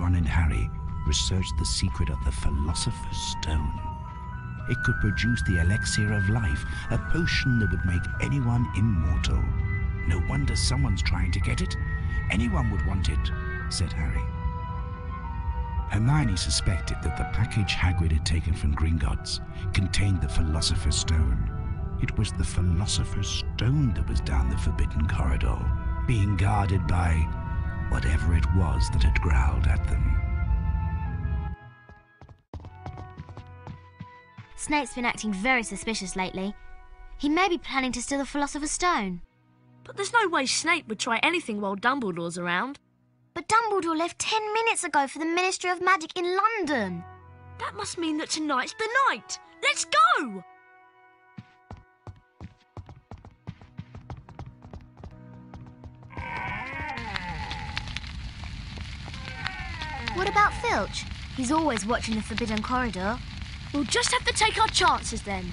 Ron and Harry researched the secret of the Philosopher's Stone. It could produce the elixir of life, a potion that would make anyone immortal. No wonder someone's trying to get it. Anyone would want it, said Harry. Hermione suspected that the package Hagrid had taken from Gringotts contained the Philosopher's Stone. It was the Philosopher's Stone that was down the Forbidden Corridor, being guarded by whatever it was that had growled at them. Snape's been acting very suspicious lately. He may be planning to steal the Philosopher's Stone. But there's no way Snape would try anything while Dumbledore's around. But Dumbledore left 10 minutes ago for the Ministry of Magic in London. That must mean that tonight's the night. Let's go! What about Filch? He's always watching the Forbidden Corridor. We'll just have to take our chances then.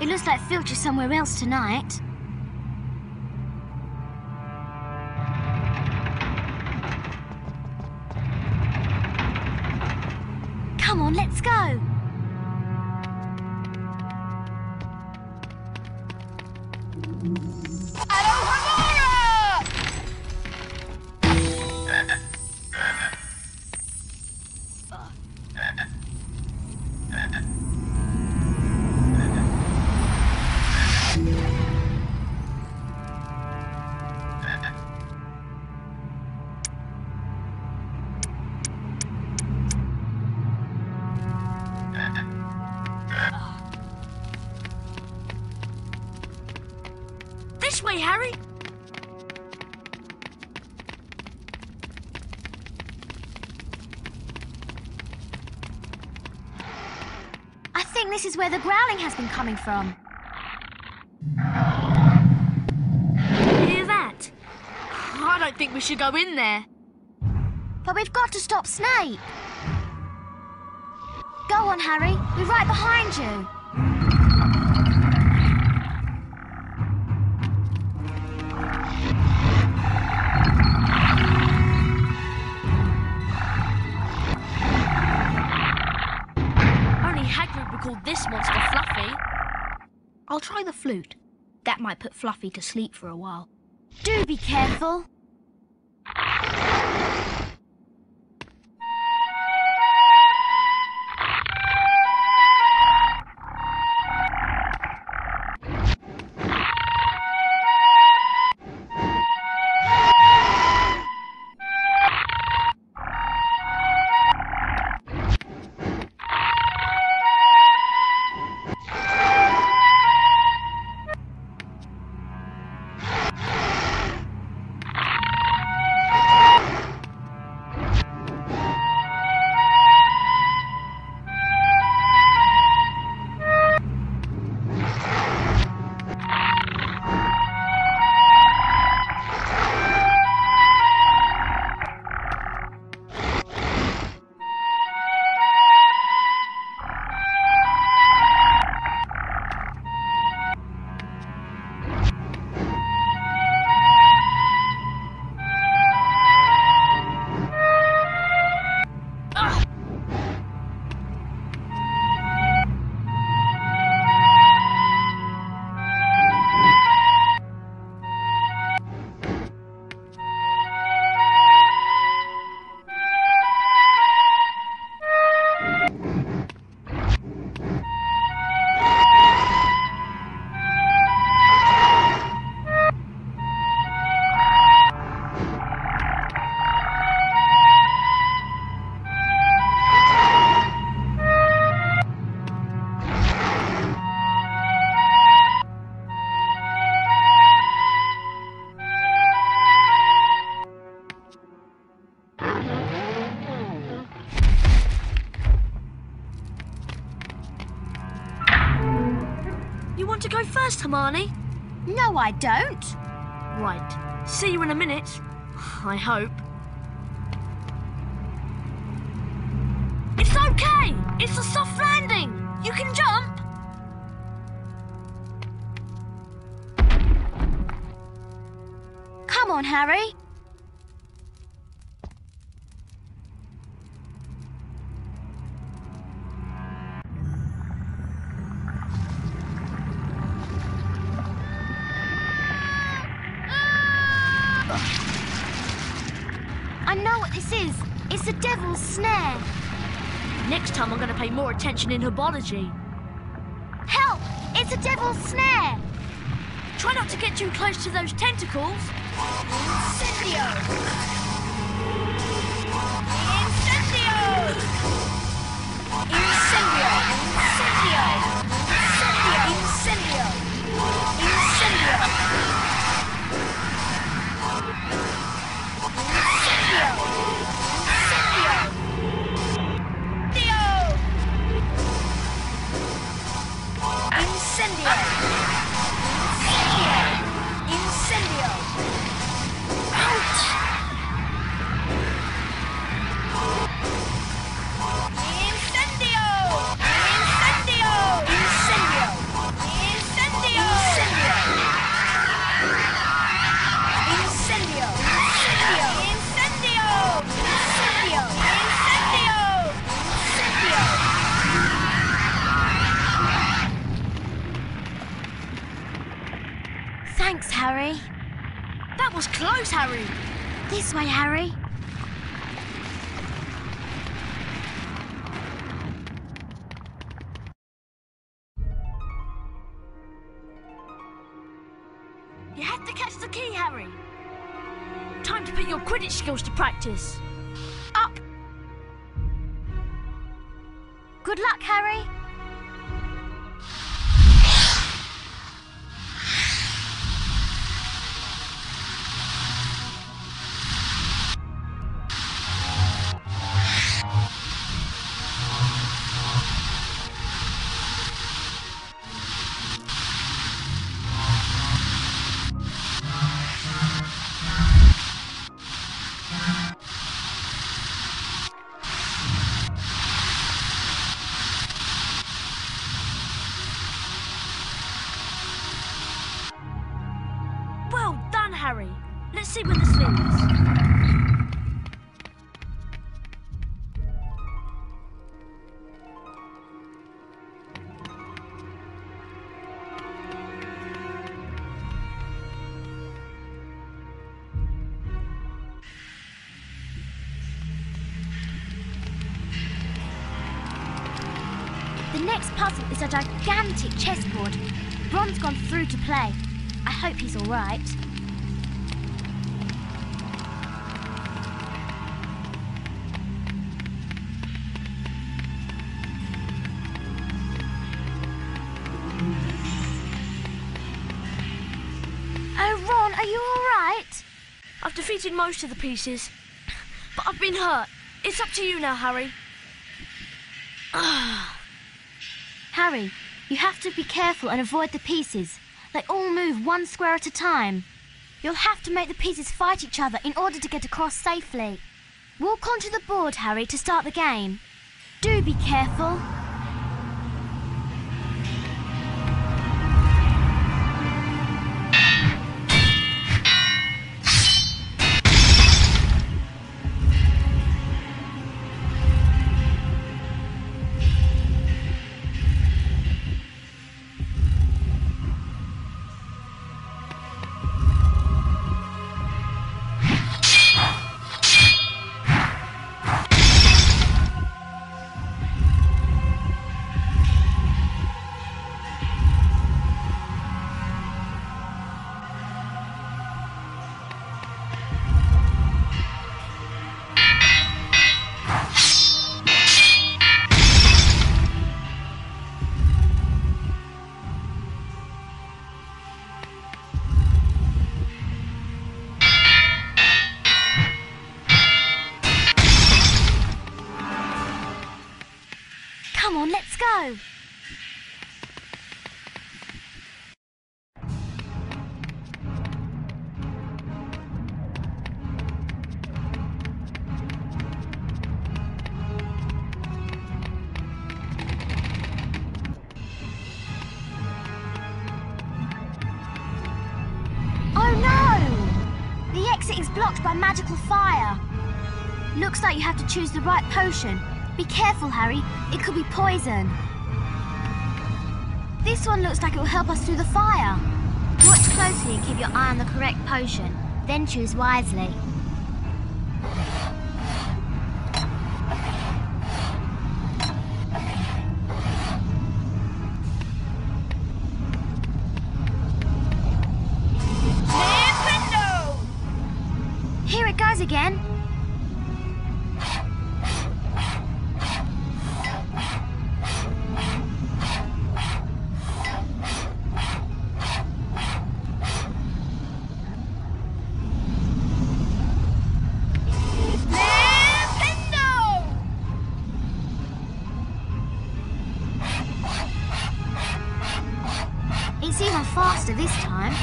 It looks like Filch is somewhere else tonight. Come on, let's go. This way, Harry. I think this is where the growling has been coming from. Hear that? I don't think we should go in there. But we've got to stop Snape. Go on, Harry. We're right behind you. I'll try the flute. That might put Fluffy to sleep for a while. Do be careful. first, Hermione? No, I don't. Right. See you in a minute. I hope. It's okay! It's a soft landing! You can jump! Come on, Harry. I know what this is. It's the devil's snare. Next time I'm going to pay more attention in Herbology. Help! It's a devil's snare! Try not to get too close to those tentacles. Incendio! Incendio! Incendio! Incendio! Incendio! Incendio! Incendio! Incendio! Incendio! Incendio! Ouch! Incendio! Incendio! Incendio! Incendio! Incendio! Incendio! Incendio! Incendio! Incendio! Incendio! Thanks, Harry. That was close, Harry. This way, Harry. You have to catch the key, Harry. Time to put your Quidditch skills to practice. Up. Good luck, Harry. A gigantic chessboard. Ron's gone through to play. I hope he's all right. Oh, Ron, are you all right? I've defeated most of the pieces, but I've been hurt. It's up to you now, Harry. Harry, you have to be careful and avoid the pieces. They all move one square at a time. You'll have to make the pieces fight each other in order to get across safely. Walk onto the board, Harry, to start the game. Do be careful. Let's go. sparked by magical fire. Looks like you have to choose the right potion. Be careful, Harry. It could be poison. This one looks like it will help us through the fire. Watch closely and keep your eye on the correct potion. Then choose wisely. Again. It's even faster this time.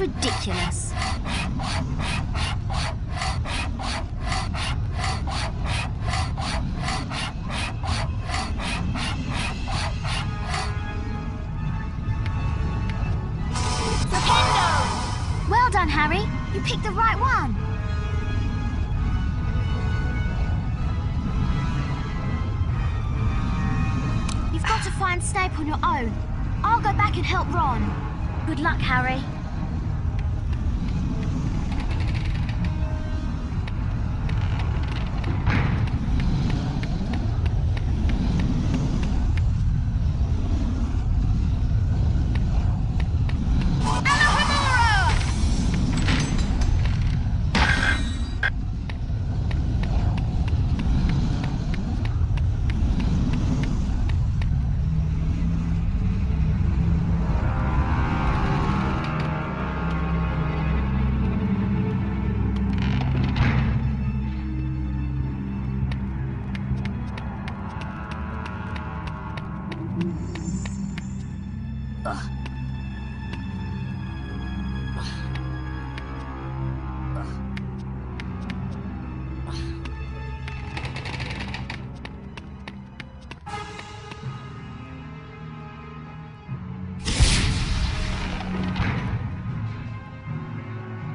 Ridiculous. Flipendo! Well done, Harry. You picked the right one. You've got to find Snape on your own. I'll go back and help Ron. Good luck, Harry.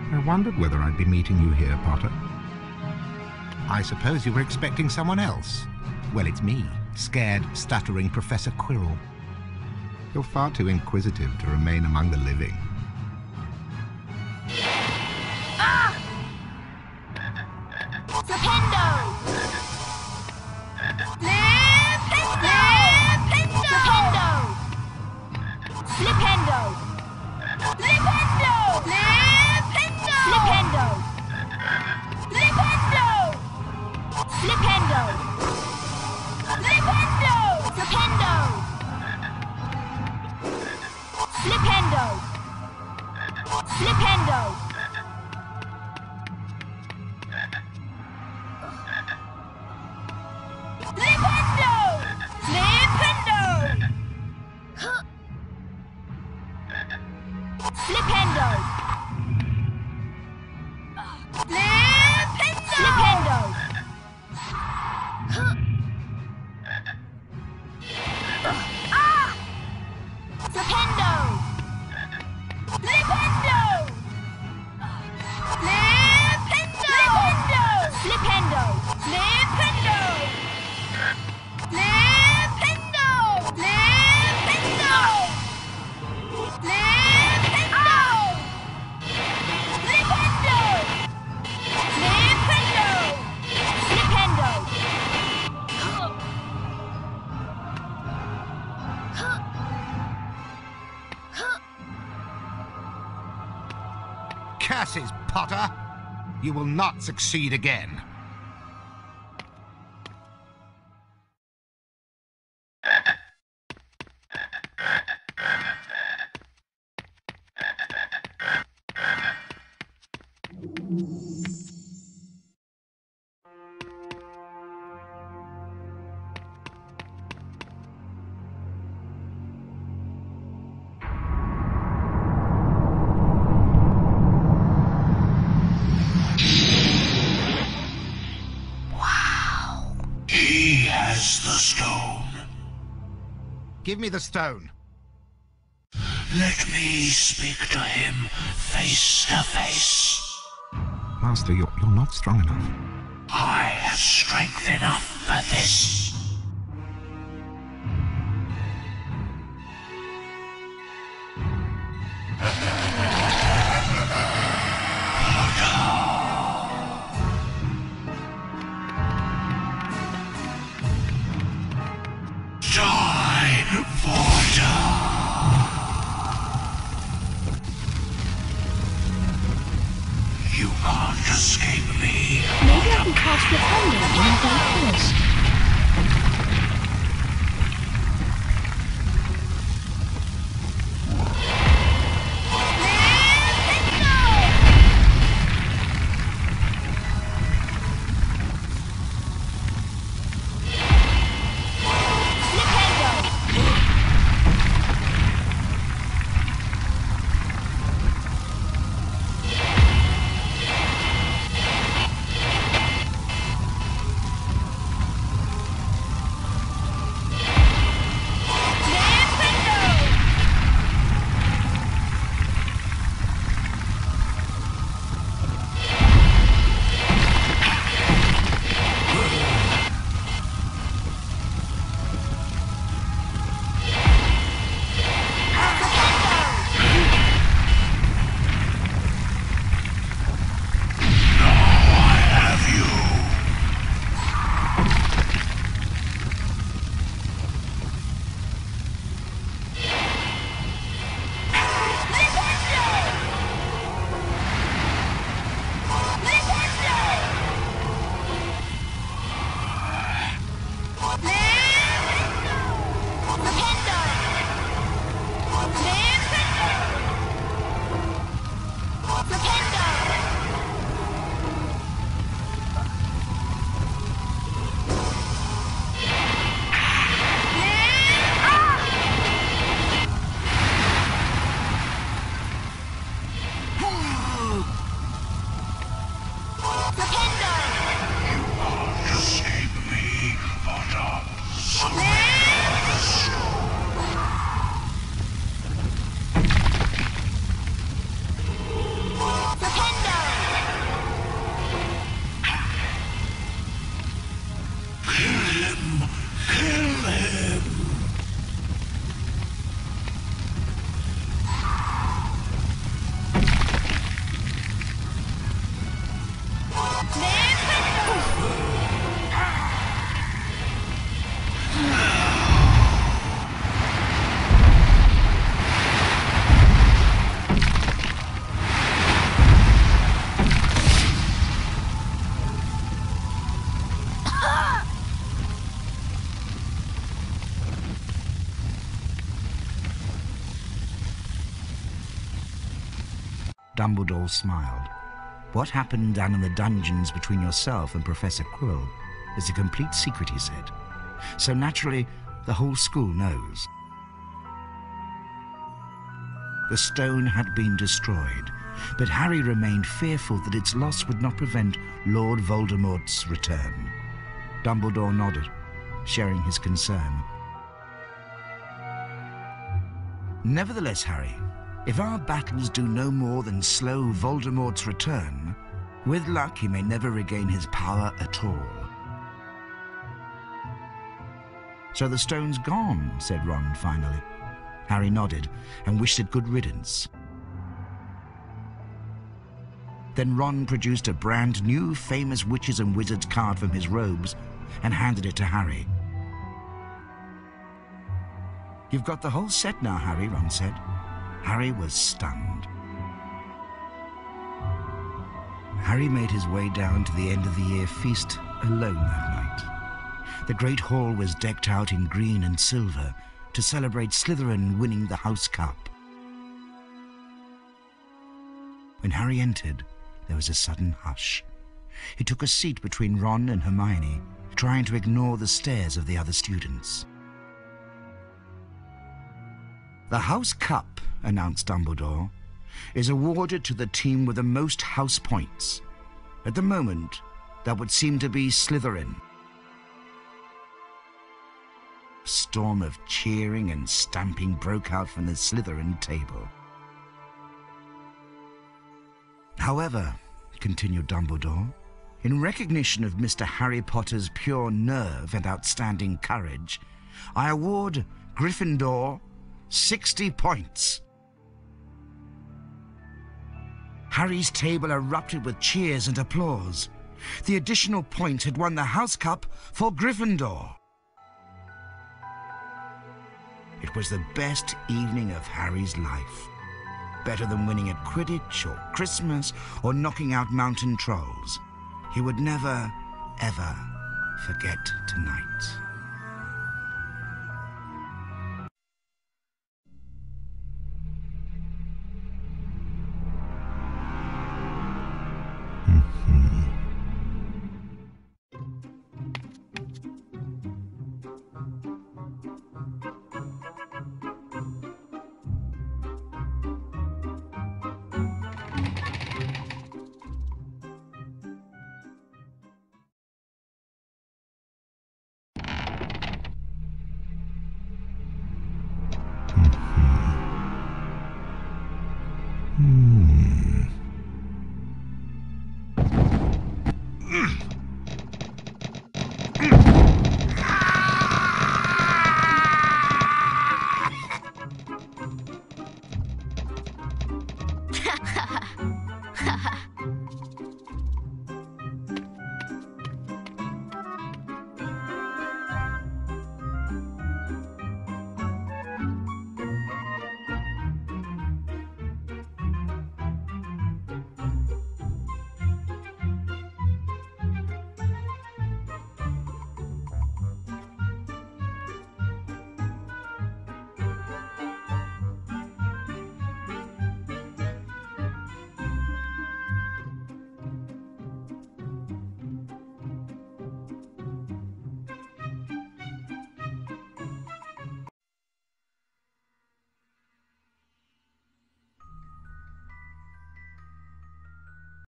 I wondered whether I'd be meeting you here, Potter. I suppose you were expecting someone else. Well, it's me, scared, stuttering Professor Quirrell. You're far too inquisitive to remain among the living. Ah! Flipendo! Flipendo! Flipendo! Flipendo! Flipendo! Flipendo! Flipendo! Flipendo! Flipendo! Flipendo! Flipendo! Flipendo! Flipendo! Flipendo! Flipendo! Flipendo! Curses, Potter! You will not succeed again. Give me the stone. Let me speak to him face to face. Master, you're not strong enough. I have strength enough for this. Dumbledore smiled. What happened down in the dungeons between yourself and Professor Quirrell is a complete secret, he said. So naturally, the whole school knows. The stone had been destroyed, but Harry remained fearful that its loss would not prevent Lord Voldemort's return. Dumbledore nodded, sharing his concern. Nevertheless, Harry, if our battles do no more than slow Voldemort's return, with luck he may never regain his power at all. So the stone's gone, said Ron finally. Harry nodded and wished it good riddance. Then Ron produced a brand new famous witches and wizards card from his robes and handed it to Harry. You've got the whole set now, Harry, Ron said. Harry was stunned. Harry made his way down to the end-of-the-year feast alone that night. The great hall was decked out in green and silver to celebrate Slytherin winning the House Cup. When Harry entered, there was a sudden hush. He took a seat between Ron and Hermione, trying to ignore the stares of the other students. The House Cup, announced Dumbledore, is awarded to the team with the most house points. At the moment, that would seem to be Slytherin. A storm of cheering and stamping broke out from the Slytherin table. However, continued Dumbledore, in recognition of Mr. Harry Potter's pure nerve and outstanding courage, I award Gryffindor 60 points. Harry's table erupted with cheers and applause. The additional points had won the House Cup for Gryffindor. It was the best evening of Harry's life. Better than winning at Quidditch or Christmas or knocking out mountain trolls. He would never, ever forget tonight.